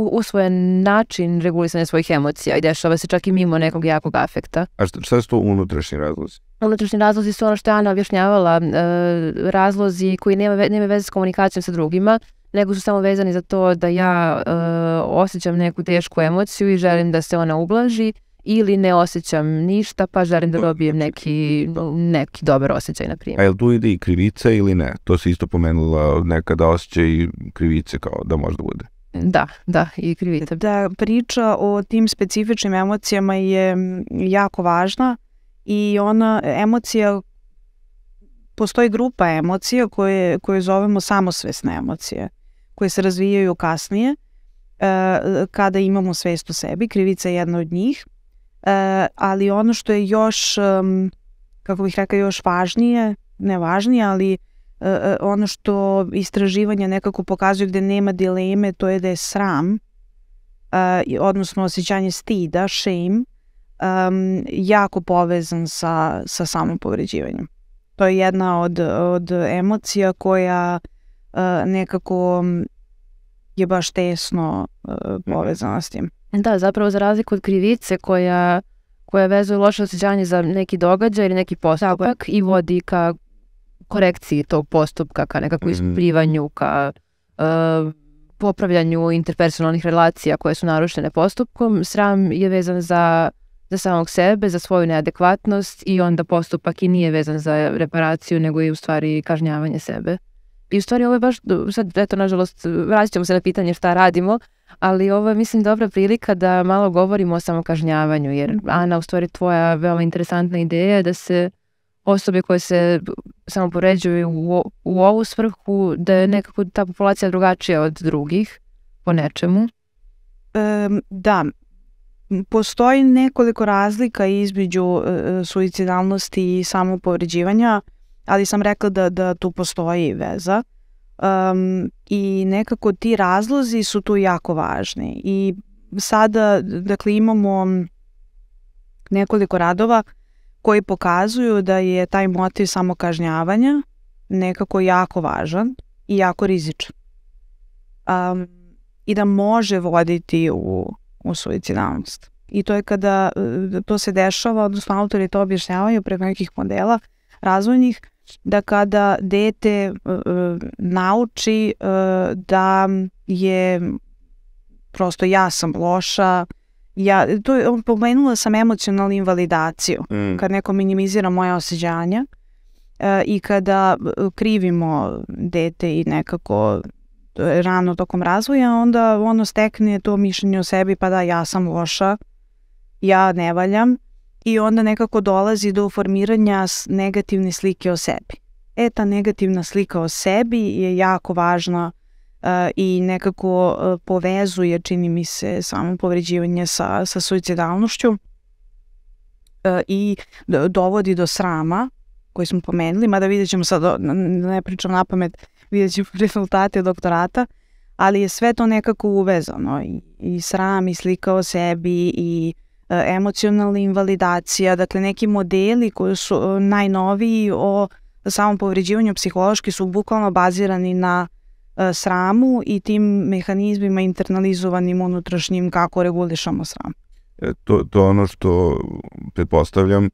usvojen način regulisanja svojih emocija i dešava se čak i mimo nekog jakog afekta. A šta su to unutrašnji razlozi? Unutrašnji razlozi su ono što je Ana objašnjavala, razlozi koji nema veze s komunikacijom sa drugima, nego su samo vezani za to da ja osjećam neku tešku emociju i želim da se ona ublaži, ili ne osjećam ništa pa želim da dobijem neki dobar osjećaj, na primjer. A je li tu ide i krivica ili ne? To se isto pomenula nekada, osjećaj i krivice kao da možda bude. Da, i krivica. Da, priča o tim specifičnim emocijama je jako važna i ona emocija, postoji grupa emocija koje zovemo samosvesne emocije, koje se razvijaju kasnije kada imamo svest o sebi, krivica je jedna od njih. Ali ono što je još, kako bih rekao, još važnije, ne važnije, ali ono što istraživanja nekako pokazuju gde nema dileme, to je da je sram, odnosno osjećanje stida, shame, jako povezan sa samopovređivanjem. To je jedna od emocija koja nekako je baš tesno povezana s tim. Da, zapravo za razliku od krivice koja vezuje loše osjećanje za neki događaj ili neki postupak i vodi ka korekciji tog postupka, ka nekakvu isplivanju, ka popravljanju interpersonalnih relacija koje su narušene postupkom, sram je vezan za samog sebe, za svoju neadekvatnost i onda postupak i nije vezan za reparaciju, nego i u stvari kažnjavanje sebe. I u stvari ovo je baš, sad eto nažalost vraćamo se na pitanje šta radimo, ali ovo je mislim dobra prilika da malo govorimo o samokažnjavanju, jer Ana, u stvari tvoja veoma interesantna ideja je da se osobe koje se samopovređuju u ovu svrhu, da je nekako ta populacija drugačija od drugih po nečemu. Da, postoji nekoliko razlika između suicidalnosti i samopovređivanja, ali sam rekla da tu postoji veza. I nekako ti razlozi su tu jako važni i sada dakle imamo nekoliko radova koji pokazuju da je taj motiv samokažnjavanja nekako jako važan i jako rizičan i da može voditi u suicidalnost i to je kada to se dešava, odnosno autori to objašnjavaju preko nekih modela razvojnih, da kada dete nauči da je prosto ja sam loša, pomenula sam emocionalnu invalidaciju, kad neko minimizira moje osjećanja i kada krivimo dete i nekako rano tokom razvoja, onda ono stekne to mišljenje o sebi pa da ja sam loša, ja ne valjam. I onda nekako dolazi do formiranja negativne slike o sebi. E, ta negativna slika o sebi je jako važna i nekako povezuje, čini mi se, samopovređivanje sa suicidalnošću i dovodi do srama koji smo pomenuli, mada vidjet ćemo sad, ne pričam na pamet, vidjet ćemo rezultate doktorata, ali je sve to nekako uvezano i sram i slika o sebi i emocionalna invalidacija, dakle neki modeli koji su najnoviji o samopovređivanju psihološki su bukvalno bazirani na sramu i tim mehanizmima internalizovanim unutrašnjim kako regulišamo sram. To je ono što pretpostavljam,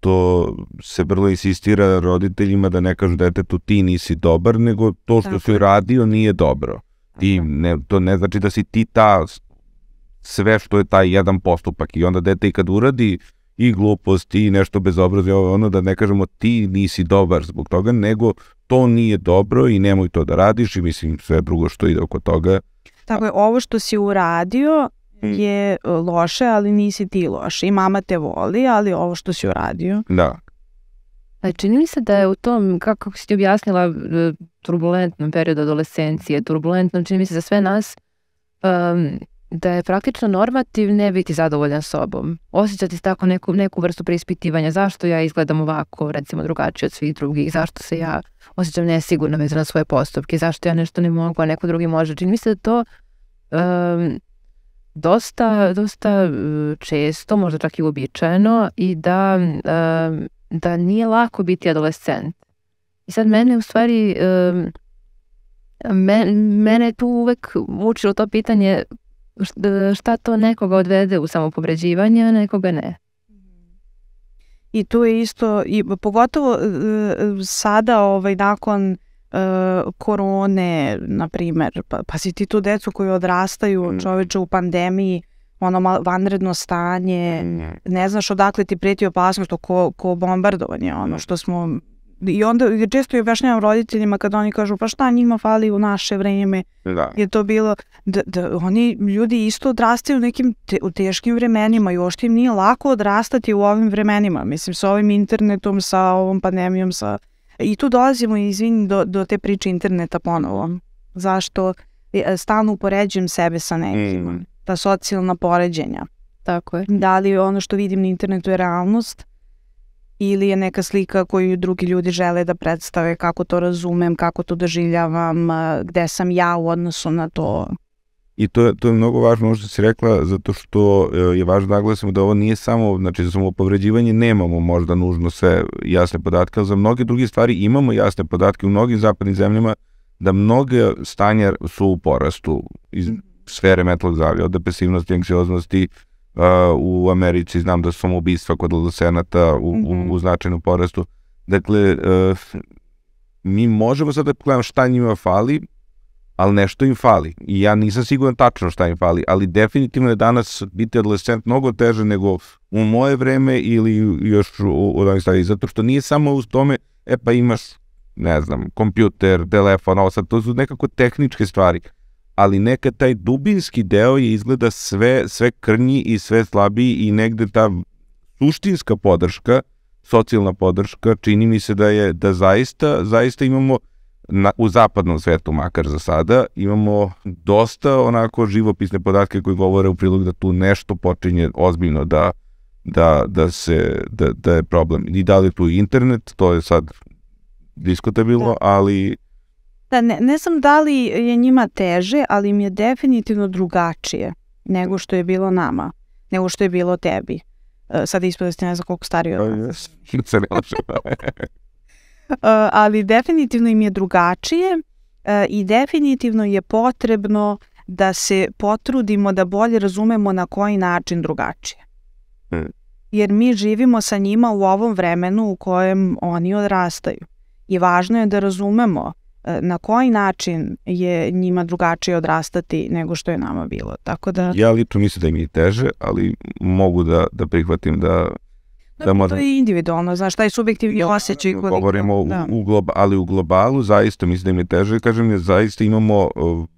to se vrlo insistira roditeljima da ne kažu detetu ti nisi dobar, nego to što si radio nije dobro. To ne znači da si ti ta sve što je taj jedan postupak i onda dete i kad uradi i glupost i nešto bezobrazno je ono da ne kažemo ti nisi dobar zbog toga, nego to nije dobro i nemoj to da radiš i mislim sve drugo što ide oko toga. Tako je, ovo što si uradio je loše, ali nisi ti loš i mama te voli, ali ovo što si uradio. Da. Čini mi se da je u tom, kako si ti objasnila, turbulentnom periodu adolescencije, turbulentnom, čini mi se za sve nas, da je praktično normativ ne biti zadovoljan sobom. Osjećati tako neku vrstu preispitivanja. Zašto ja izgledam ovako, recimo drugačije od svih drugih? Zašto se ja osjećam nesigurno vezano na svoje postupke? Zašto ja nešto ne mogu, a neko drugi može? Čini mi se da to dosta često, možda čak i uobičajeno i da nije lako biti adolescent. I sad mene u stvari, mene je tu uvek mučilo to pitanje šta to nekoga odvede u samopobređivanje, a nekoga ne. I tu je isto, pogotovo sada nakon korone, na primer, pa si ti tu decu koji odrastaju, čoveče, u pandemiji, ono vanredno stanje, ne znaš odakle ti preti opasnost, ko bombardovanje, ono što smo... I onda često i objašnjavam roditeljima kada oni kažu pa šta njima fali u naše vreme, je to bilo da oni ljudi isto odrastaju u nekim teškim vremenima i ošto im nije lako odrastati u ovim vremenima, mislim sa ovim internetom, sa ovom pandemijom, sa... I tu dolazimo, izvini, do te priče interneta ponovo. Zašto stalno upoređujem sebe sa nekim, ta socijalna poređenja. Tako je. Da li ono što vidim na internetu je realnost ili je neka slika koju drugi ljudi žele da predstave, kako to razumem, kako to doživljavam, gde sam ja u odnosu na to. I to je mnogo važno, ono što si rekla, zato što je važno da naglasimo da ovo nije samo, znači za samopovređivanje nemamo možda nužno sve jasne podatke, ali za mnoge druge stvari imamo jasne podatke u mnogim zapadnim zemljama da mnoge stanja su u porastu iz sfere mentalnog zdravlja, od depresivnosti, anksioznosti. U Americi znam da su samoubistva kod adolescenata u značajnom porastu. Dakle, mi možemo sad da pogledamo šta njima fali, ali nešto im fali. I ja nisam siguran tačno šta im fali, ali definitivno je danas biti adolescent mnogo teže nego u moje vreme ili još od onih stvari. Zato što nije samo u tome, e pa imaš, ne znam, kompjuter, telefon, ovo sad, to su nekako tehničke stvari. Ali neka taj dubinski deo je izgleda sve krnji i sve slabiji i negde ta suštinska podrška, socijalna podrška, čini mi se da zaista imamo, u zapadnom svetu makar za sada, imamo dosta onako živopisne podatke koji govore u prilog da tu nešto počinje ozbiljno da je problem. I da li je tu internet, to je sad diskutabilno, ali... Da, ne znam da li je njima teže, ali im je definitivno drugačije nego što je bilo nama, nego što je bilo tebi. Sad ispada ste ne znam koliko stariji od nas. Ali definitivno im je drugačije i definitivno je potrebno da se potrudimo da bolje razumemo na koji način drugačije. Jer mi živimo sa njima u ovom vremenu u kojem oni odrastaju. I važno je da razumemo na koji način je njima drugačije odrastati nego što je nama bilo. Ja lično mislim da im je teže, ali mogu da prihvatim da... To je individualno, znaš, taj subjektivni osjećaj. Govorimo, ali u globalu zaista mislim da im je teže. Kažem, zaista imamo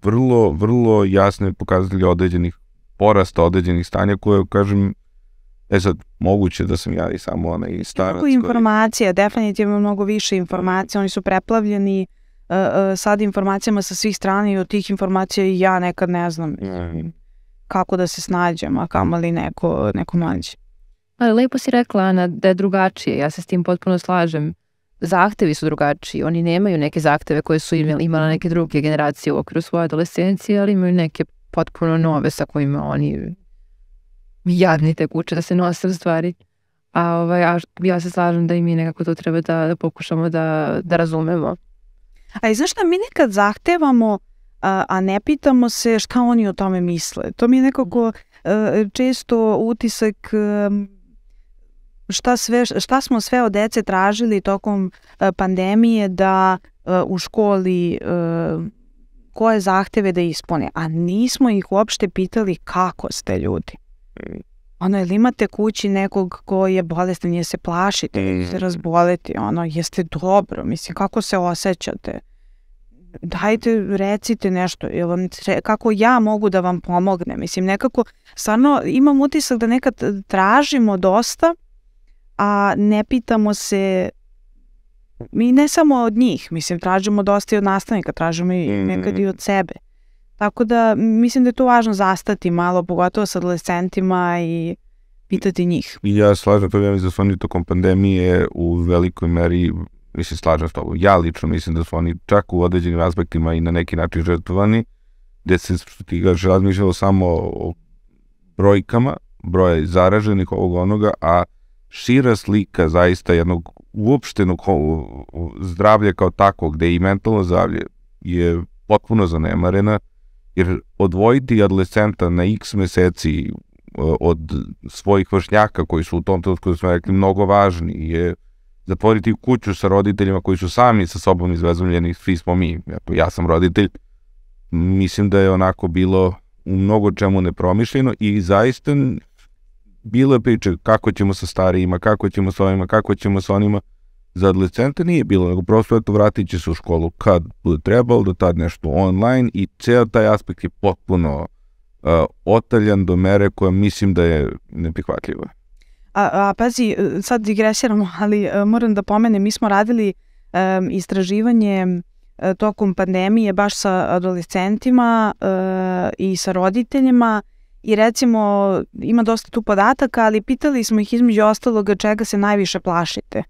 vrlo, vrlo jasne pokazatelje određenih porasta, određenih stanja koje, kažem, sad, moguće da sam ja i samo onaj starac. Mnogo informacija, definitivno mnogo više informacija, oni su preplavljeni sad informacijama sa svih strana i od tih informacija i ja nekad ne znam kako da se snađem, a kamoli neko mlađe. Ali lepo si rekla, Ana, da je drugačije, ja se s tim potpuno slažem. Zahtevi su drugačiji, oni nemaju neke zahteve koje su imala neke druge generacije u okviru svoje adolescencije, ali imaju neke potpuno nove sa kojima oni jadni tek uče da se nose u stvari. A ja se slažem da i mi nekako to treba da pokušamo da razumemo. A i znaš šta, mi nekad zahtevamo, a ne pitamo se šta oni o tome misle. To mi je nekako često utisak šta smo sve od dece tražili tokom pandemije da u školi koje zahteve da ispune. A nismo ih uopšte pitali kako ste ljudi. Ono, jel imate kući nekog ko je bolestan, je se plašite, je se razboleti, ono, jeste dobro, mislim, kako se osjećate? Dajte, recite nešto, kako ja mogu da vam pomogne? Mislim, nekako, stvarno, imam utisak da nekad tražimo dosta, a ne pitamo se, mi ne samo od njih, mislim, tražimo dosta i od nastavnika, tražimo i nekad i od sebe. Tako da mislim da je to važno zastati malo, pogotovo sa adolescentima i pitati njih. Ja slažem to, ja mislim da su oni tokom pandemije u velikoj meri, mislim slažem s tobom, ja lično mislim da su oni čak u određenim aspektima i na neki način žrtvovani, gde se razmišljalo samo o brojkama, broja zaraženih, ovoga onoga, a šira slika zaista jednog uopštenog zdravlja kao takvog, gde i mentalno zdravlje je potpuno zanemarena, jer odvojiti adolescenta na x meseci od svojih vršnjaka koji su u tom trenutku, da smo rekli, mnogo važni, je zatvoriti kuću sa roditeljima koji su sami sa sobom izbezumljeni, svi smo mi, ja sam roditelj, mislim da je onako bilo u mnogo čemu nepromišljeno i zaista bilo je priče kako ćemo sa starijima, kako ćemo sa ovima, kako ćemo sa onima. Za adolescente nije bilo, nego prosto eto vratit će se u školu kad bude trebalo, do tad nešto online i ceo taj aspekt je potpuno otaljan do mere koja mislim da je neprihvatljiva. A pazi, sad digresiramo, ali moram da pomenem, mi smo radili istraživanje tokom pandemije baš sa adolescentima i sa roditeljima i recimo ima dosta tu podataka, ali pitali smo ih između ostaloga čega se najviše plašite.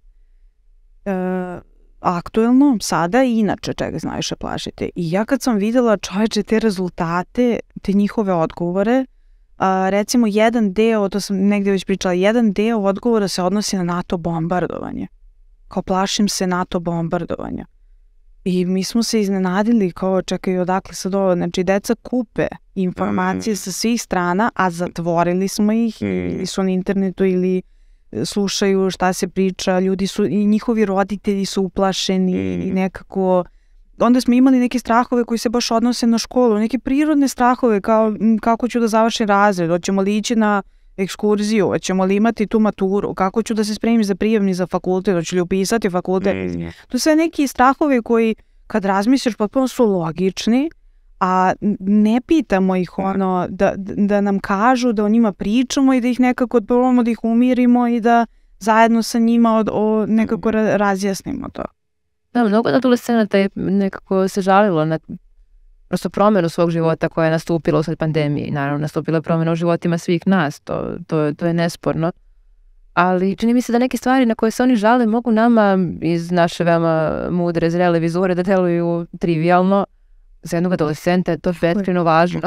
Aktuelno, sada i inače čega se najviše plašite. I ja kad sam videla, čoveče, te rezultate, te njihove odgovore, recimo jedan deo, to sam negde već pričala, jedan deo odgovora se odnosi na NATO bombardovanje. Kao plašim se NATO bombardovanja. I mi smo se iznenadili kao čekaj odakle sad ovo, znači deca kupe informacije sa svih strana, a zatvorili smo ih ili su na internetu ili slušaju šta se priča, ljudi su i njihovi roditelji su uplašeni i nekako, onda smo imali neke strahove koji se baš odnose na školu, neke prirodne strahove kao kako ću da završim razred, hoćemo li ići na ekskurziju, hoćemo li imati tu maturu, kako ću da se spremim za prijemni za fakultet, hoću li upisati fakultet. To sve neki strahovi koji kad razmisliš potpuno su logični, a ne pitamo ih ono da nam kažu, da o njima pričamo i da ih nekako odprobamo, da ih umirimo i da zajedno sa njima nekako razjasnimo to. Da, mnogo adolescenata je nekako se žalilo na prosto promenu svog života koja je nastupila usled pandemije. Naravno, nastupila je promena u životima svih nas, to je nesporno. Ali čini mi se da neke stvari na koje se oni žale mogu nama iz naše veoma mudre, zrele vizure da deluju trivialno. Za jednog adolescenta je to pretežno važno.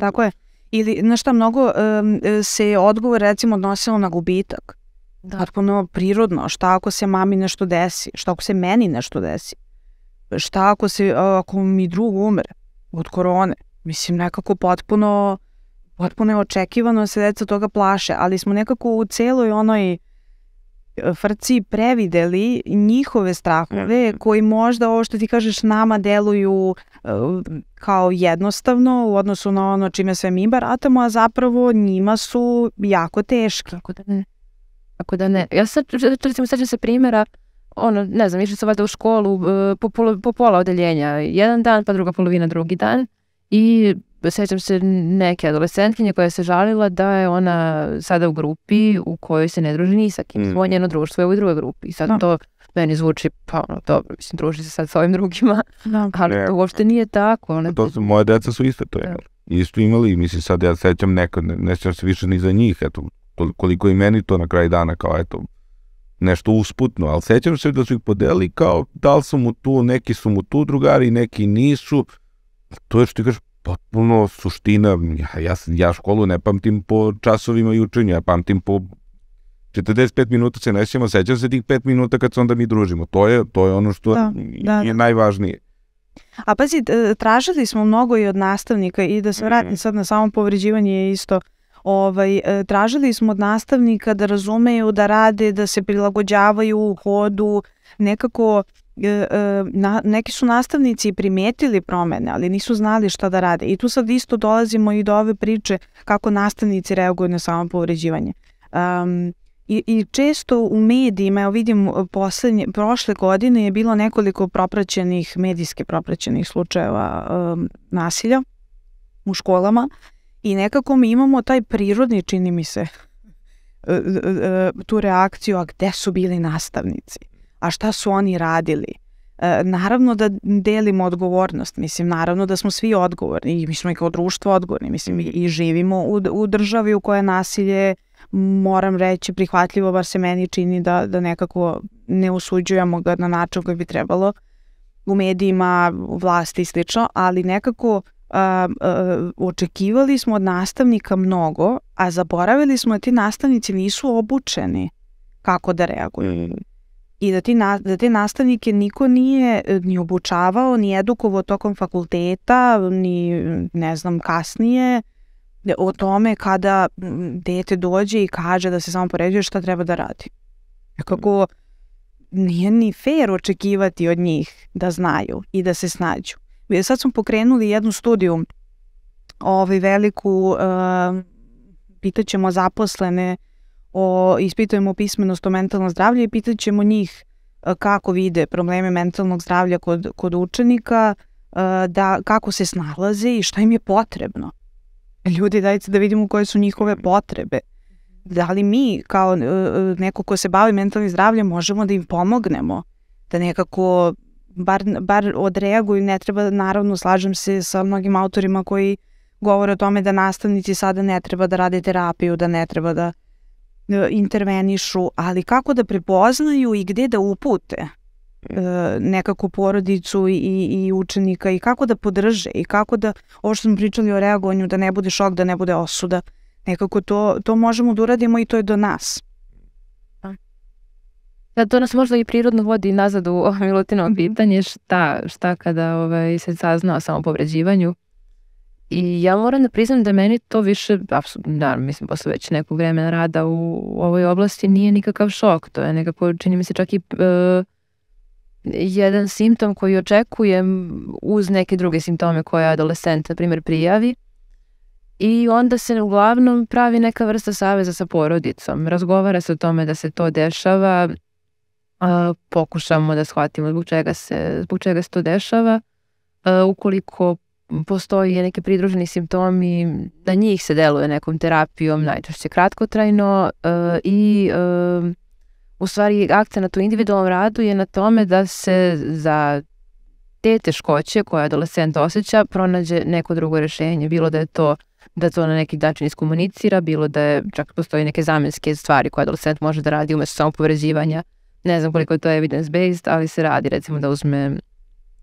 Tako je. Ili, znaš šta, mnogo se odgovor recimo odnosilo na gubitak. Potpuno prirodno. Šta ako se mami nešto desi? Šta ako se meni nešto desi? Šta ako mi drug umre od korone? Mislim, nekako potpuno je očekivano se deca toga plaše, ali smo nekako u celoj onoj frci prevideli njihove strahove koji možda ovo što ti kažeš nama deluju kao jednostavno u odnosu na ono čime sve mi baratamo, a zapravo njima su jako teški. Tako da ne. Ja sad sećam se primjera, ono, ne znam, išli su valjda u školu po pola odeljenja, jedan dan pa druga polovina drugi dan i sećam se neke adolescentkinje koja se žalila da je ona sada u grupi u kojoj se ne druži ni sa kim. Svo njeno društvo je u drugoj grupi. I sad to meni zvuči, pa ono, dobro, mislim, druži se sad s ovim drugima, ali to uopšte nije tako. Moje deca su isto to je. Isto imali, mislim, sad ja sećam nekad, ne sećam se više ni za njih, eto, koliko i meni to na kraju dana, kao eto, nešto usputno, ali sećam se da su ih podeli kao, da li su mu tu, neki su mu tu drugari, neki nisu, to je što ti kažeš, potpuno suština, ja školu ne pamtim po časovima i učenju, ja pamtim po 45 minuta se ne sjećam, sećam se tih 5 minuta kad se onda mi družimo. To je ono što je najvažnije. A pazi, tražili smo mnogo i od nastavnika, i da se vratim sad na samo povređivanje je isto, tražili smo od nastavnika da razumeju, da rade, da se prilagođavaju u hodu, nekako neki su nastavnici primetili promene, ali nisu znali šta da rade i tu sad isto dolazimo i do ove priče kako nastavnici reaguju na samopovređivanje i često u medijima vidim prošle godine je bilo nekoliko medijski propraćenih slučajeva nasilja u školama i nekako mi imamo taj prirodni, čini mi se, tu reakciju, a gde su bili nastavnici, a šta su oni radili? Naravno da delimo odgovornost, mislim, naravno da smo svi odgovorni i mi smo i kao društvo odgovorni, mislim, i živimo u državi u kojoj nasilje, moram reći, prihvatljivo, bar se meni čini da nekako ne osuđujemo ga na način koji bi trebalo u medijima, u vlasti i slično, ali nekako očekivali smo od nastavnika mnogo, a zaboravili smo da ti nastavnici nisu obučeni kako da reaguju. I da te nastavnike niko nije ni obučavao, ni edukovao tokom fakulteta, ni, ne znam, kasnije, o tome kada dete dođe i kaže da se samo poređuje šta treba da radi. Kako nije ni fair očekivati od njih da znaju i da se snađu. Sad smo pokrenuli jednu studiju veliku, pitaćemo zaposlene, ispitujemo pismenost o mentalnom zdravlju i pitat ćemo njih kako vide probleme mentalnog zdravlja kod učenika, kako se snalaze i šta im je potrebno. Ljudi, dajte da vidimo koje su njihove potrebe. Da li mi, kao neko ko se bavi mentalnim zdravljem, možemo da im pomognemo, da nekako bar odreaguju. Ne treba, naravno, slažem se sa mnogim autorima koji govore o tome da nastavnici sada ne treba da rade terapiju, da ne treba da intervenišu, ali kako da prepoznaju i gde da upute nekako porodicu i učenika i kako da podrže i kako da, ovo što smo pričali o reagovanju, da ne bude šok, da ne bude osuda, nekako to možemo da uradimo i to je do nas. Da, to nas možda i prirodno vodi nazad u Milutinovo pitanje, šta kada se sazna o samopovređivanju. I ja moram da priznam da meni to više, mislim, posle već nekog vremena rada u ovoj oblasti, nije nikakav šok. To je nekako, čini mi se, čak i jedan simptom koji očekujem uz neke druge simptome koje adolescent, na primjer, prijavi. I onda se uglavnom pravi neka vrsta saveza sa porodicom. Razgovara se o tome da se to dešava, pokušamo da shvatimo zbog čega se to dešava. Ukoliko postoji neki pridruženi simptomi, na njih se deluje nekom terapijom, najčešće kratkotrajno, i u stvari akcenat u individualnom radu je na tome da se za te teškoće koje adolescent osjeća pronađe neko drugo rešenje, bilo da je to da to na neki način iskomunicira, bilo da je, čak postoji neke zamenske stvari koje adolescent može da radi umesto samopovređivanja. Ne znam koliko je to evidence based, ali se radi, recimo, da uzme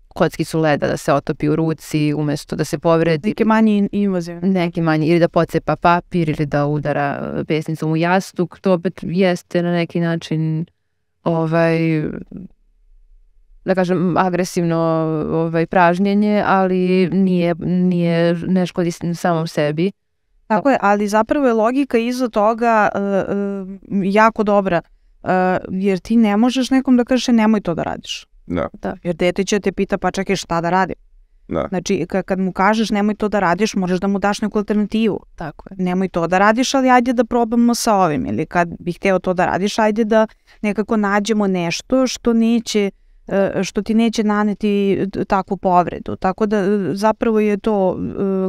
kockicu leda da se otopi u ruci umesto da se povredi. Neke manje invazivne. Neke manje, ili da pocepa papir, ili da udara pesnicom u jastuk. To opet jeste na neki način, da kažem, agresivno pražnjenje, ali ne škodi samom sebi. Tako je, ali zapravo je logika iza toga jako dobra, jer ti ne možeš nekom da kažeš nemoj to da radiš. Jer dete će te pita, pa čekaj, šta da radim? Znači, kad mu kažeš nemoj to da radiš, moraš da mu daš neku alternativu. Nemoj to da radiš, ali ajde da probamo sa ovim. Ili kad bih hteo to da radiš, ajde da nekako nađemo nešto što ti neće naneti takvu povredu. Tako da zapravo je to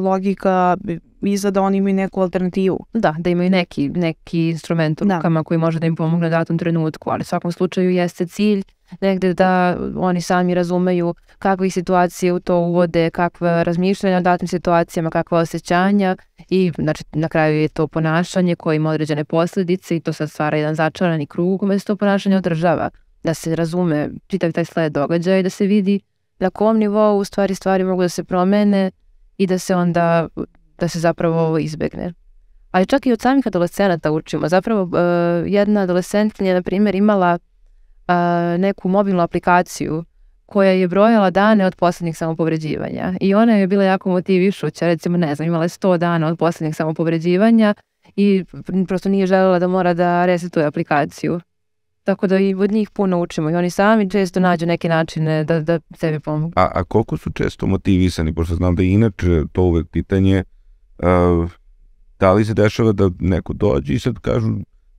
logika iza, da oni imaju neku alternativu. Da, da imaju neki instrument u rukama koji može da im pomogne u datom trenutku, ali u svakom slučaju jeste cilj negde da oni sami razumeju kakve situacije u to uvode, kakve razmišljanja o datim situacijama, kakve osjećanja, i na kraju je to ponašanje koje ima određene posledice i to sad stvara jedan začarani krug umesto ponašanja održava. Da se razume čitav taj sled događaja i da se vidi na kom nivou u stvari mogu da se promene i da se onda, da se zapravo ovo izbegne. Ali čak i od samih adolescenata učimo. Zapravo jedna adolescentinja je, na primjer, imala neku mobilnu aplikaciju koja je brojala dane od poslednjih samopovređivanja i ona je bila jako motivišuća, recimo, ne znam, imala je 100 dana od poslednjih samopovređivanja i prosto nije željela da mora da resetuje aplikaciju. Tako da i od njih puno učimo i oni sami često nađu neke načine da sebi pomogu. A koliko su često motivisani, pošto znam da je inače to uvek pitanje, da li se dešava da neko dođe i sad kažu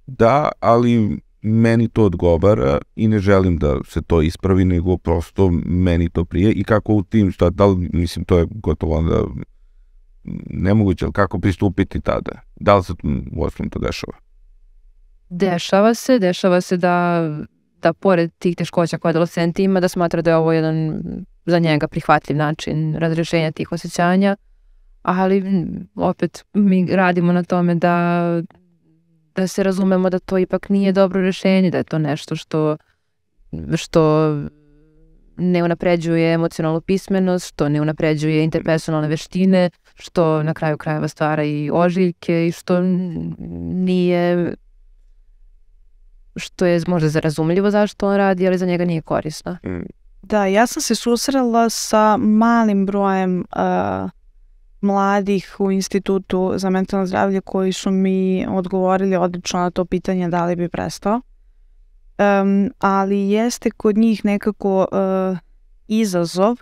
da, ali meni to odgovara i ne želim da se to ispravi, nego prosto meni to prije, i kako u tim, da li, mislim, to je gotovo onda nemoguće, ali kako pristupiti tada? Da li se u osnovu to dešava? Dešava se da pored tih teškoća koje adolescent ima, da smatra da je ovo jedan za njega prihvatljiv način razrešenja tih osjećanja, ali opet mi radimo na tome da se razumemo da to ipak nije dobro rešenje, da je to nešto što ne unapređuje emocionalnu pismenost, što ne unapređuje interpersonalne veštine, što na kraju krajeva stvara i ožiljke i što nije, što je možda zarazumljivo zašto on radi, ali za njega nije korisno. Da, ja sam se susrela sa malim brojem mladih u Institutu za mentalno zdravlje koji su mi odgovorili odlično na to pitanje da li bi prestao. Ali jeste kod njih nekako izazov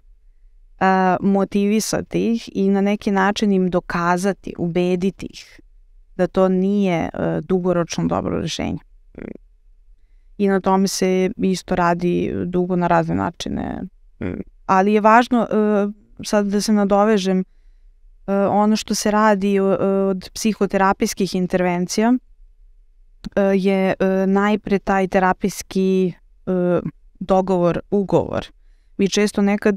motivisati ih i na neki način im dokazati, ubediti ih da to nije dugoročno dobro rješenje. I na tome se isto radi dugo na razne načine. Ali je važno, sad da se nadovežem, ono što se radi od psihoterapijskih intervencija je najpre taj terapijski dogovor, ugovor. Mi često nekad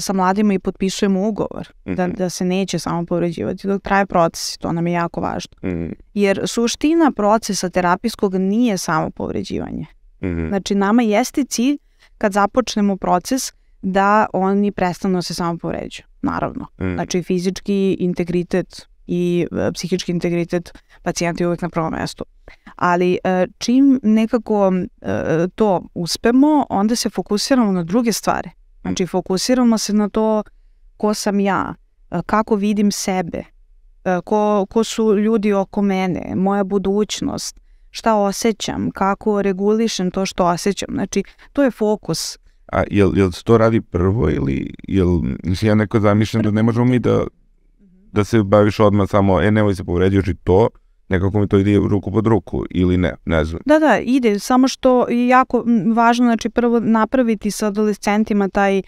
sa mladima i potpisujemo ugovor da se neće samo povređivati dok traje proces, to nam je jako važno. Jer suština procesa terapijskog nije samo povređivanje. Znači nama jeste cilj kad započnemo proces da oni prestanu se samo povređuju, naravno. Znači fizički integritet i psihički integritet pacijenta je uvijek na prvom mjestu. Ali čim nekako to uspemo, onda se fokusiramo na druge stvari. Znači fokusiramo se na to ko sam ja, kako vidim sebe, ko su ljudi oko mene, moja budućnost, šta osjećam, kako regulišem to što osjećam. Znači to je fokus. A jel se to radi prvo ili ja neko zamišljam da ne možemo mi da se baviš odmah samo nemoj se povređuš i to, nekako mi to ide ruku pod ruku ili ne znam. Da, ide, samo što je jako važno, znači prvo napraviti sa adolescentima taj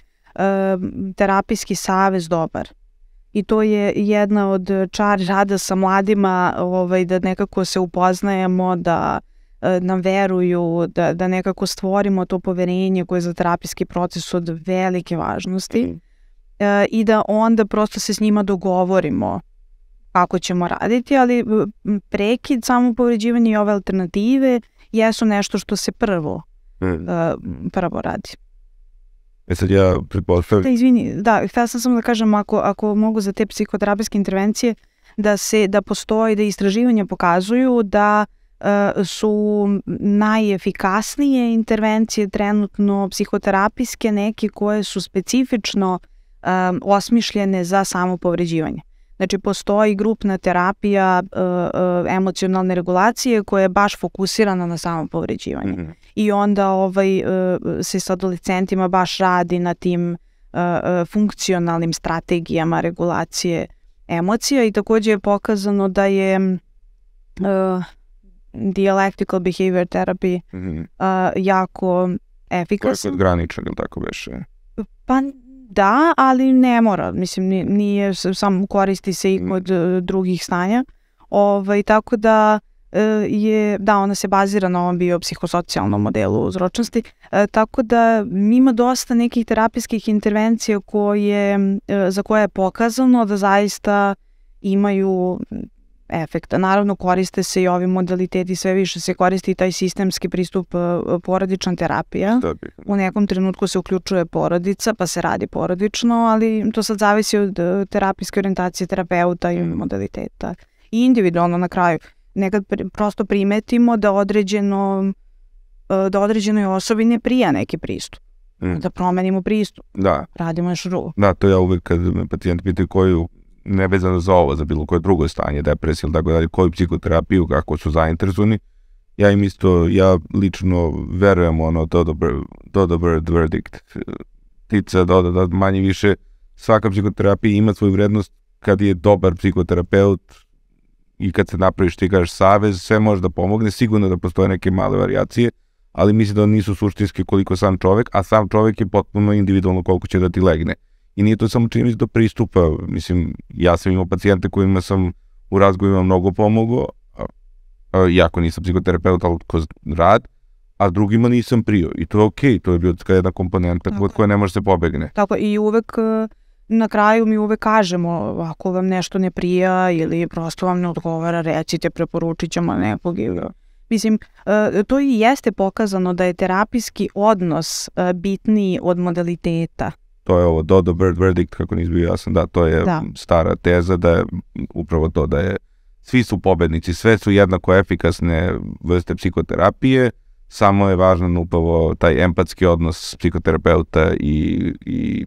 terapijski savez dobar. I to je jedna od čari rada sa mladima, da nekako se upoznajemo, da nam veruju, da nekako stvorimo to poverenje koje je za terapijski proces od velike važnosti. I da onda prosto se s njima dogovorimo kako ćemo raditi, ali prekid, samo povređivanje i ove alternative jesu nešto što se prvo radi. E sad ja pretpostavljam... Da, izvini, da, htjela sam samo da kažem, ako mogu za te psihoterapijske intervencije, da postoji, da istraživanja pokazuju da su najefikasnije intervencije trenutno psihoterapijske, neke koje su specifično osmišljene za samopovređivanje. Znači postoji grupna terapija emocionalne regulacije koja je baš fokusirana na samopovređivanje. I onda se s adolescentima baš radi na tim funkcionalnim strategijama regulacije emocija i također je pokazano da je Dialectical Behavior Therapy jako efikasno. Kako je graničan, ili tako već? Pa da, ali ne mora, mislim, nije, samo koristi se i kod drugih stanja, tako da je, da, ona se bazira na ovom biopsihosocijalnom modelu uzročnosti, tako da ima dosta nekih terapijskih intervencija za koje je pokazano da zaista imaju efekta. Naravno, koriste se i ovi modaliteti, sve više se koristi i taj sistemski pristup, porodična terapija. U nekom trenutku se uključuje porodica, pa se radi porodično, ali to sad zavisi od terapijske orijentacije terapeuta i modaliteta. I individualno na kraju. Nekad prosto primetimo da određenoj osobi ne prija neki pristup. Da promenimo pristup. Radimo još drugo. Da, to ja uvek kad me pacijenti pitaju koju nevezano za ovo, za bilo koje drugo stanje, depresija ili tako dalje, koju psihoterapiju, kako su zainteresovani. Ja im isto, ja lično verujem ono dobar verdict. Tica da manje više svaka psihoterapija ima svoju vrednost kad je dobar psihoterapeut i kad se napraviš ti kažeš savez, sve može da pomogne, sigurno da postoje neke male varijacije, ali mislim da nisu suštinske koliko sam čovek, a sam čovek je potpuno individualno koliko će da ti legne. I nije to samo činjenica do pristupa, mislim, ja sam imao pacijente kojima sam u razgovorima mnogo pomogao, jako nisam psihoterapeut, ali kroz rad, a drugima nisam prio. I to je okej, to je ljudska jedna komponenta od koje ne može se pobegne. Tako, i uvek, na kraju mi uvek kažemo, ako vam nešto ne prija ili prosto vam ne odgovara, recite, preporučit ćemo nekog ili Mislim, to i jeste pokazano da je terapijski odnos bitniji od modaliteta. To je ovo Dodo Bird verdict, kako nis bio jasan, da, to je stara teza da je upravo to da je svi su pobednici, sve su jednako efikasne vrste psihoterapije, samo je važan upravo taj empatski odnos psihoterapeuta i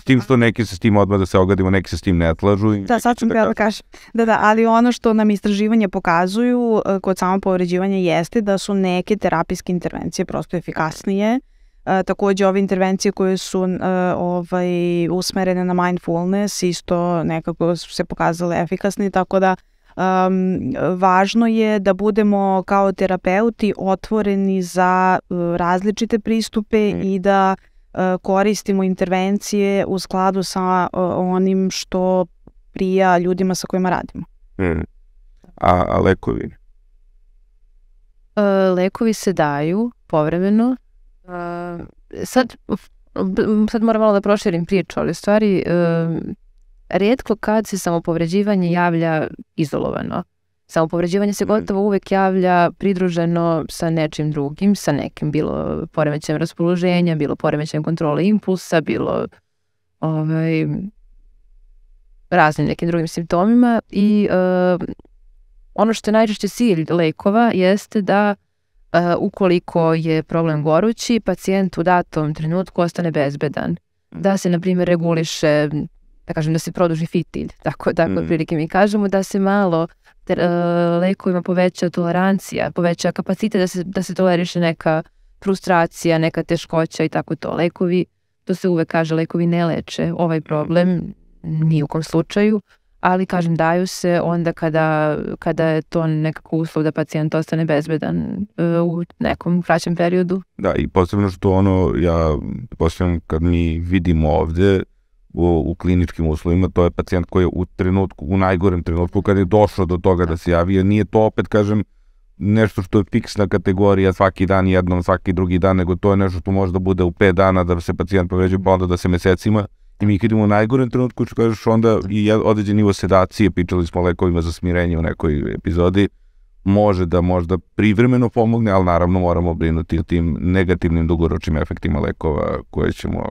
s tim što neki se s tim odmah da se ogadimo, neki se s tim ne atlažu. Da, sad sam treba kažem. Da, da, ali ono što nam istraživanje pokazuju kod samopovređivanja jeste da su neke terapijske intervencije prosto efikasnije. Takođe ove intervencije koje su usmerene na mindfulness isto nekako su se pokazale efikasni, tako da važno je da budemo kao terapeuti otvoreni za različite pristupe i da koristimo intervencije u skladu sa onim što prija ljudima sa kojima radimo. A lekovi? Lekovi se daju povremeno. Sad moram malo da proširim priču, ali u stvari retko kad se samopovređivanje javlja izolovano. Samopovređivanje se gotovo uvek javlja pridruženo sa nečim drugim, sa nekim, bilo poremećajem raspoloženja, bilo poremećajem kontrole impulsa, bilo raznim nekim drugim simptomima, i ono što je najčešće cilj lekova jeste da ukoliko je problem gorući, pacijent u datom trenutku ostane bezbedan. Da se, na primjer, reguliše, da kažem, da se produži fitilj, tako da otprilike mi kažemo da se malo lekovima poveća tolerancija, poveća kapacitet da se toleriše neka frustracija, neka teškoća i tako to. Lekovi, to se uvek kaže, lekovi ne leče ovaj problem, ni u kom slučaju, ali, kažem, daju se onda kada je to nekako uslov da pacijent ostane bezbedan u nekom kraćem periodu. Da, i posebno što ono, ja posebno kad mi vidimo ovde u kliničkim uslovima, to je pacijent koji je u trenutku, u najgorem trenutku, kad je došao do toga da se javi, jer nije to, opet kažem, nešto što je fiksna kategorija svaki dan jednom, svaki drugi dan, nego to je nešto što može da bude u 5 dana da se pacijent povređuje, pa onda da se mesecima. I mi idemo u najgorem trenutku, što kažeš, onda i određen nivo sedacije, pričali smo o lekovima za smirenje u nekoj epizodi, može da možda privremeno pomogne, ali naravno moramo brinuti o tim negativnim dugoročnim efektima lekova koje ćemo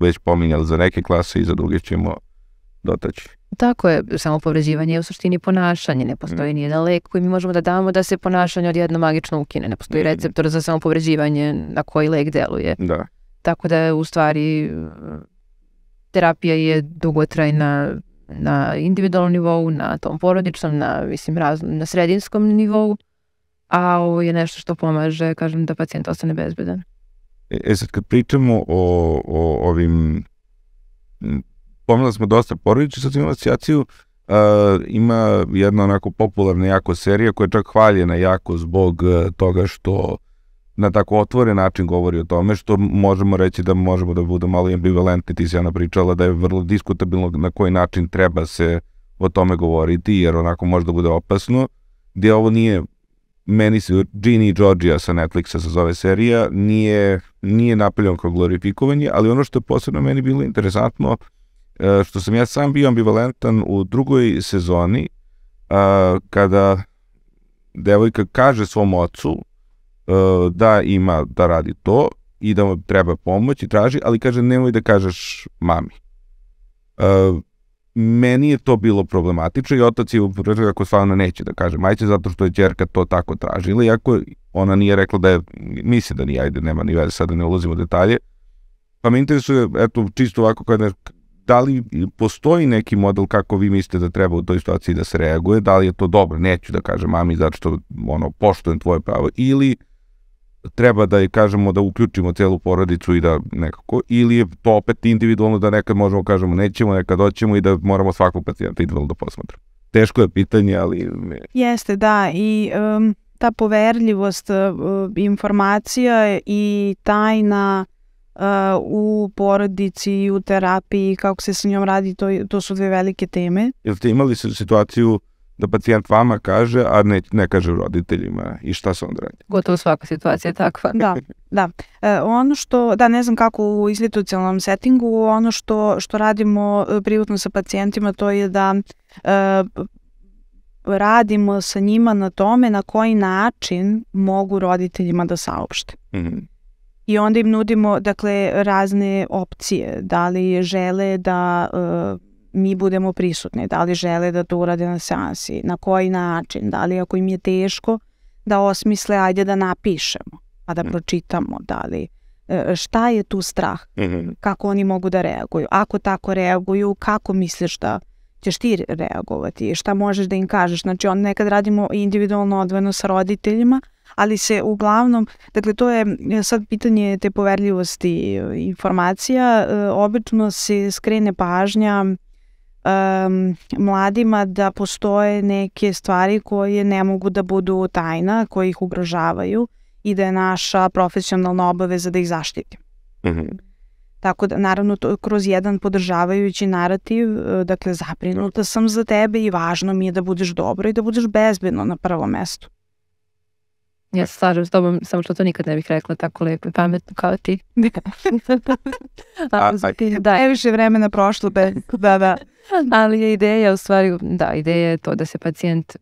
već pominjali za neke klase i za druge ćemo dotaći. Tako je, samopovređivanje je u suštini ponašanje, ne postoji nijedan lek koji mi možemo da damo da se ponašanje odjednom magično ukine, ne postoji receptor za samopovređivanje na koji lek deluje. Tako da u stvari terapija je dugotrajna na individualnom nivou, na tom porodičnom, na sredinskom nivou, a ovo je nešto što pomaže, kažem, da pacijent ostane bezbedan. E sad, kad pričamo o ovim, pomenuli smo dosta porodičnih, sad imamo asociaciju, ima jedna onako popularna jako serija koja je čak hvaljena jako zbog toga što na tako otvoren način govori o tome, što možemo reći da možemo da budu malo ambivalentni. Ti si, Ana, pričala da je vrlo diskutabilno na koji način treba se o tome govoriti, jer onako može da bude opasno, gdje ovo nije, meni se Ginny i Georgia sa Netflixa se zove serija, nije napravljeno kao glorifikovanje, ali ono što je posebno meni bilo interesantno, što sam ja sam bio ambivalentan u drugoj sezoni, kada devojka kaže svom ocu da ima, da radi to i da mu treba pomoć i traži, ali kaže nemoj da kažeš mami. Meni je to bilo problematično i otac je upravo ako stvarno neće da kaže majče zato što je ćerka to tako tražila, iako ona nije rekla da je, mislim da nije, ajde, nema ni veze, sada ne ulazimo u detalje. Pa me interesuje, eto, čisto ovako, da li postoji neki model kako vi mislite da treba u toj situaciji da se reaguje, da li je to dobro, neću da kažem mami zato što poštujem tvoje pravo, ili treba da je kažemo da uključimo celu porodicu i da nekako, ili je to opet individualno da nekad možemo kažemo nećemo, nekad hoćemo i da moramo svakog pacijenta individualno da posmatramo. Teško je pitanje, ali... Jeste, da, i ta poverljivost informacija i tajna u porodici i u terapiji, kako se sa njom radi, to su dve velike teme. Jel ste imali situaciju da pacijent vama kaže, a ne kaže roditeljima, i šta se onda radi? Gotovo svaka situacija je takva. Da, ono što, da, ne znam kako u institucionalnom settingu, ono što radimo privatno sa pacijentima, to je da radimo sa njima na tome na koji način mogu roditeljima da saopšte. I onda im nudimo, dakle, razne opcije, da li žele da mi budemo prisutni, da li žele da to urade na seansi, na koji način, da li ako im je teško da osmisle, ajde da napišemo, pa da pročitamo, da li šta je tu strah, kako oni mogu da reaguju, ako tako reaguju, kako misliš da ćeš ti reagovati, šta možeš da im kažeš. Znači, on nekad radimo individualno odvojeno sa roditeljima, ali se uglavnom, dakle, to je sad pitanje te poverljivosti informacija, obično se skrene pažnja mladima da postoje neke stvari koje ne mogu da budu tajna, koje ih ugrožavaju i da je naša profesionalna obaveza da ih zaštitimo. Tako da, naravno, kroz jedan podržavajući narativ, dakle, zabrinuta sam za tebe i važno mi je da budeš dobro i da budeš bezbedno na prvom mestu. Ja se slažem s tobom, samo što to nikad ne bih rekla tako lepo i pametno kao ti. Da, je više vremena prošlo, da. Ali je ideja, u stvari, da, ideja je to da se pacijent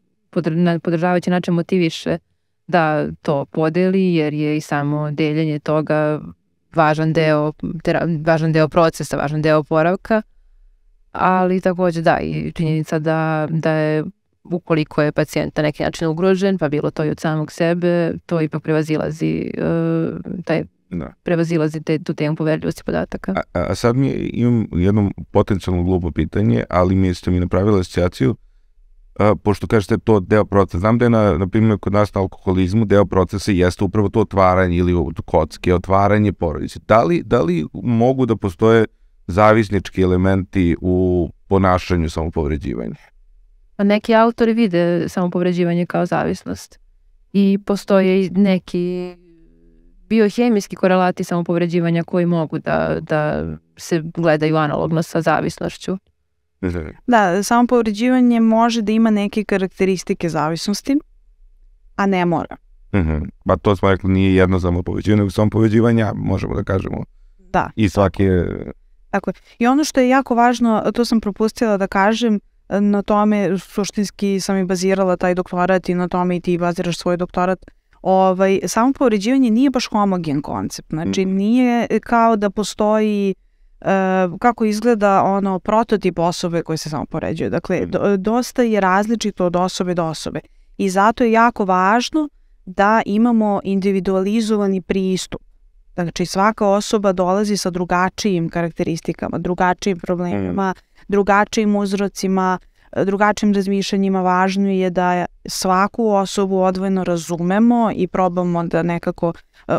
na podržavajući način motiviše da to podeli, jer je i samo deljenje toga važan deo procesa, važan deo oporavka, ali takođe da, i činjenica da je, ukoliko je pacijent na neki način ugrožen, pa bilo to i od samog sebe, to ipak prevazilazi tu temu poverljivosti podataka. A sad mi imam jedno potencijalno glupo pitanje, ali mi ste mi napravili asociaciju, pošto kažete to deo procesa, znam da je, na primjer, kod nas na alkoholizmu deo procesa jeste upravo to otvaranje ili kocke, otvaranje porodice. Da li mogu da postoje zavisnički elementi u ponašanju samopovređivanja? Neki autori vide samopovređivanje kao zavisnost i postoje neki biohemijski korelati samopovređivanja koji mogu da se gledaju analogno sa zavisnošću. Da, samopovređivanje može da ima neke karakteristike zavisnosti, a ne mora. Pa to smo rekli, nije jedno samopovređivanje, nego samopovređivanja, možemo da kažemo. Da. I svake... Tako je. I ono što je jako važno, to sam propustila da kažem, na tome suštinski sam i bazirala taj doktorat i na tome i ti baziraš svoj doktorat. Samopovređivanje nije baš homogen koncept. Znači, nije kao da postoji kako izgleda ono prototip osobe koje se samopovređuje. Dakle, dosta je različito od osobe do osobe i zato je jako važno da imamo individualizovani pristup. Znači, svaka osoba dolazi sa drugačijim karakteristikama, drugačijim problemima, drugačijim uzrocima, drugačijim razmišljanjima. Važno je da svaku osobu odvojeno razumemo i probamo da nekako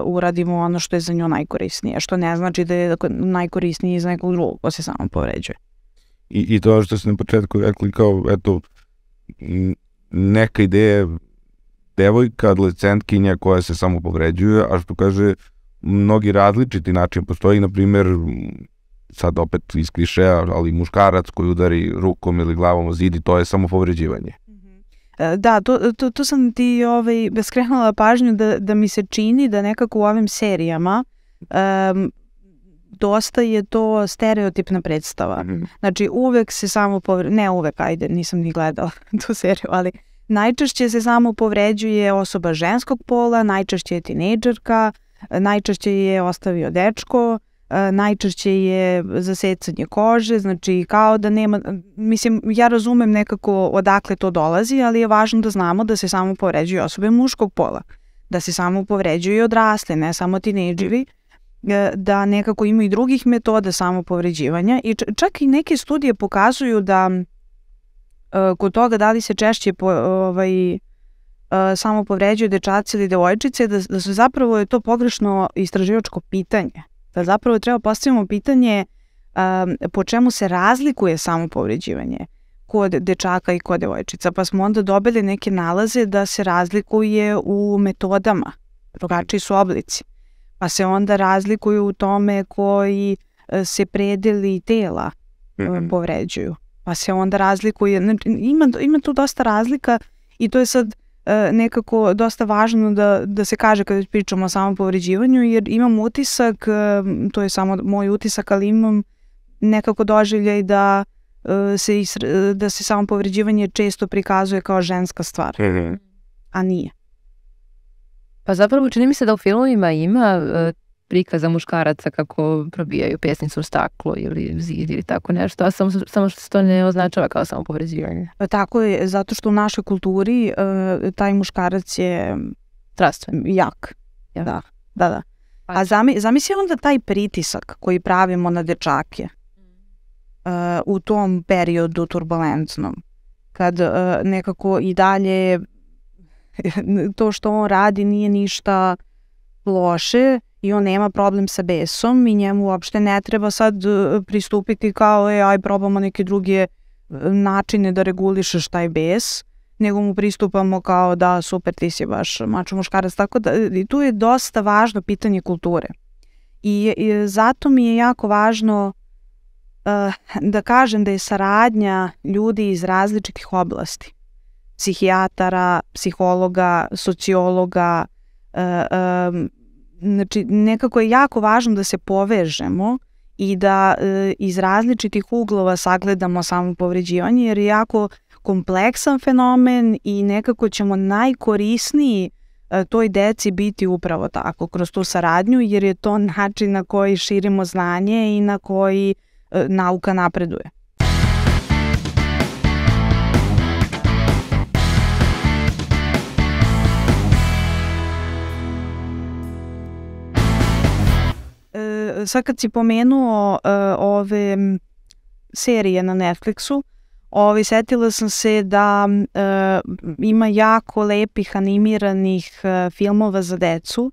uradimo ono što je za nju najkorisnije, što ne znači da je najkorisniji iz nekog drugog ko se samopovređuje. I to što ste na početku rekli, kao, eto, neka ideja devojka, adolescentkinja koja se samopovređuje, a što kaže, mnogi različiti način postoji, na primjer, sad opet iz klišeja, ali muškarac koji udari rukom ili glavom o zid i to je samopovređivanje. Da, tu sam ti skrenula pažnju da mi se čini da nekako u ovim serijama dosta je to stereotipna predstava. Znači, uvek se samopovređuje, ne uvek, ajde, nisam ni gledala tu seriju, ali najčešće se samopovređuje osoba ženskog pola, najčešće je tinejdžerka, najčešće je ostavio dečko, najčešće je zasecanje kože, znači kao da nema, mislim, ja razumem nekako odakle to dolazi, ali je važno da znamo da se samopovređuju osobe muškog pola, da se samopovređuju i odrasle, ne samo tinejdžeri, da nekako ima i drugih metoda samopovređivanja i čak i neke studije pokazuju da kod toga da li se češće samopovređuju dečaci ili devojčice, da su zapravo je to pogrešno istraživačko pitanje. Da zapravo treba postavimo pitanje po čemu se razlikuje samopovređivanje kod dečaka i kod devojčica, pa smo onda dobili neke nalaze da se razlikuje u metodama, drugačiji su oblici, pa se onda razlikuju u tome koji se predeli tela povređuju, pa se onda razlikuje, ima tu dosta razlika i to je sad nekako dosta važno da se kaže kada pričamo o samopovređivanju, jer imam utisak, to je samo moj utisak, ali imam nekako doživljaj da da se samopovređivanje često prikazuje kao ženska stvar, a nije. Pa zapravo čini mi se da u filmovima ima prikaza muškaraca kako probijaju pesnicu u staklo ili zid ili tako nešto, a samo što se to ne označava kao samopovređivanje. Tako je, zato što u našoj kulturi taj muškarac je strastven, jak. Da, da, da. A zamisli onda taj pritisak koji pravimo na dečake u tom periodu turbulentnom, kad nekako i dalje to što on radi nije ništa loše i on nema problem sa besom i njemu uopšte ne treba sad pristupiti kao aj probamo neke druge načine da regulišeš taj bes, nego mu pristupamo kao da super, ti si baš mačo muškarac, tako da tu je dosta važno pitanje kulture. I zato mi je jako važno da kažem da je saradnja ljudi iz različitih oblasti, psihijatara, psihologa, sociologa, znači nekako je jako važno da se povežemo i da iz različitih uglova sagledamo samopovređivanje, jer je jako kompleksan fenomen i nekako ćemo najkorisniji toj deci biti upravo tako, kroz tu saradnju, jer je to način na koji širimo znanje i na koji nauka napreduje. Sad kad si pomenuo ove serije na Netflixu, setila sam se da ima jako lepih animiranih filmova za decu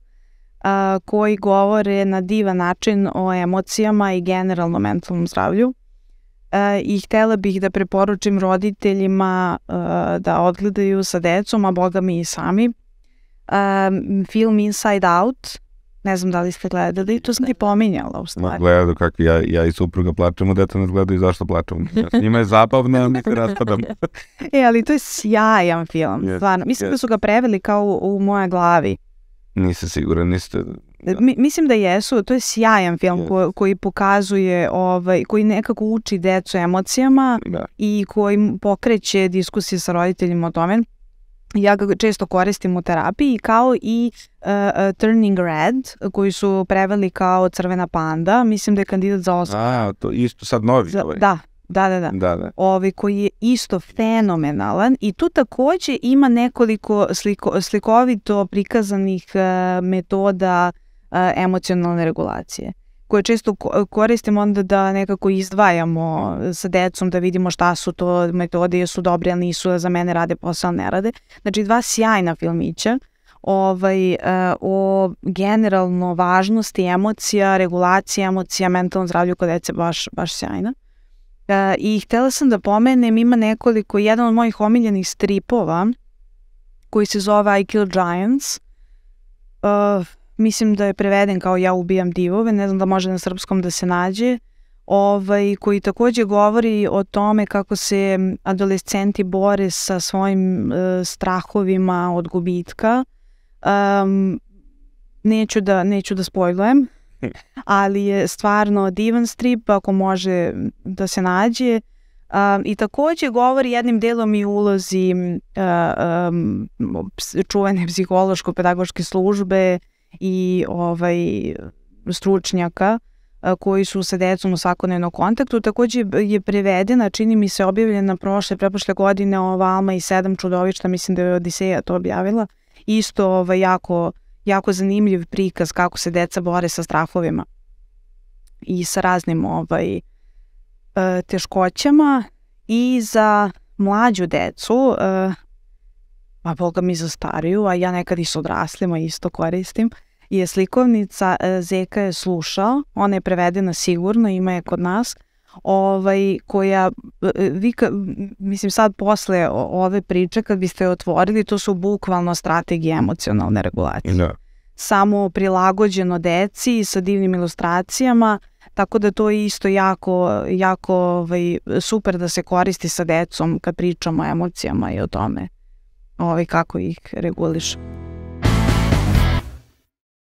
koji govore na divan način o emocijama i generalno mentalnom zdravlju. I htela bih da preporučim roditeljima da odgledaju sa decom, a boga mi i sami, film Inside Out. Ne znam da li ste gledali, to sam ti pominjala u stvari. Gledaju kako ja i supruga plačemo, deta nas gledaju i zašto plačemo. Njima je zabavno, mi se raspadamo. E, ali to je sjajan film, stvarno. Mislim da su ga preveli kao u moja glavi. Nisam siguran, niste... Mislim da jesu, to je sjajan film koji pokazuje, koji nekako uči decu emocijama i koji pokreće diskusije sa roditeljima o tome. Ja ga često koristim u terapiji, kao i Turning Red, koji su preveli kao Crvena panda, mislim da je kandidat za Oscar. A, to je isto sad novi. Da, da, da. Koji je isto fenomenalan i tu takođe ima nekoliko slikovito prikazanih metoda emocionalne regulacije, koje često koristimo onda da nekako izdvajamo sa decom, da vidimo šta su to metode, jesu dobre, ali nisu, za mene rade posao, ne rade. Znači, dva sjajna filmića o generalno važnosti emocija, regulaciji emocija, mentalnom zdravlju kod dece, baš sjajna. I htela sam da pomenem, ima nekoliko, jedan od mojih omiljenih stripova koji se zove I Kill Giants. Mislim da je preveden kao Ja ubijam divove, ne znam da može na srpskom da se nađe, koji takođe govori o tome kako se adolescenti bore sa svojim strahovima od gubitka. Neću da spojlujem, ali je stvarno divan strip ako može da se nađe. I takođe govori jednim delom i ulozi čuvene psihološko-pedagoške službe i stručnjaka koji su sa decom u svakodnevnom kontaktu. Takođe je prevedena, čini mi se objavljena pretprošle godine, ova Alma i sedam čudovišta, mislim da je Odiseja to objavila. Isto jako zanimljiv prikaz kako se deca bore sa strahovima i sa raznim teškoćama. I za mlađu decu, a boga mi za stariju, a ja nekad i s odraslima isto koristim, je slikovnica Zeka je slušao, ona je prevedena sigurno, ima je kod nas, koja, mislim sad posle ove priče, kad biste je otvorili, to su bukvalno strategije emocionalne regulacije. Samo prilagođeno deci sa divnim ilustracijama, tako da to je isto jako super da se koristi sa decom kad pričamo o emocijama i o tome kako ih reguliš.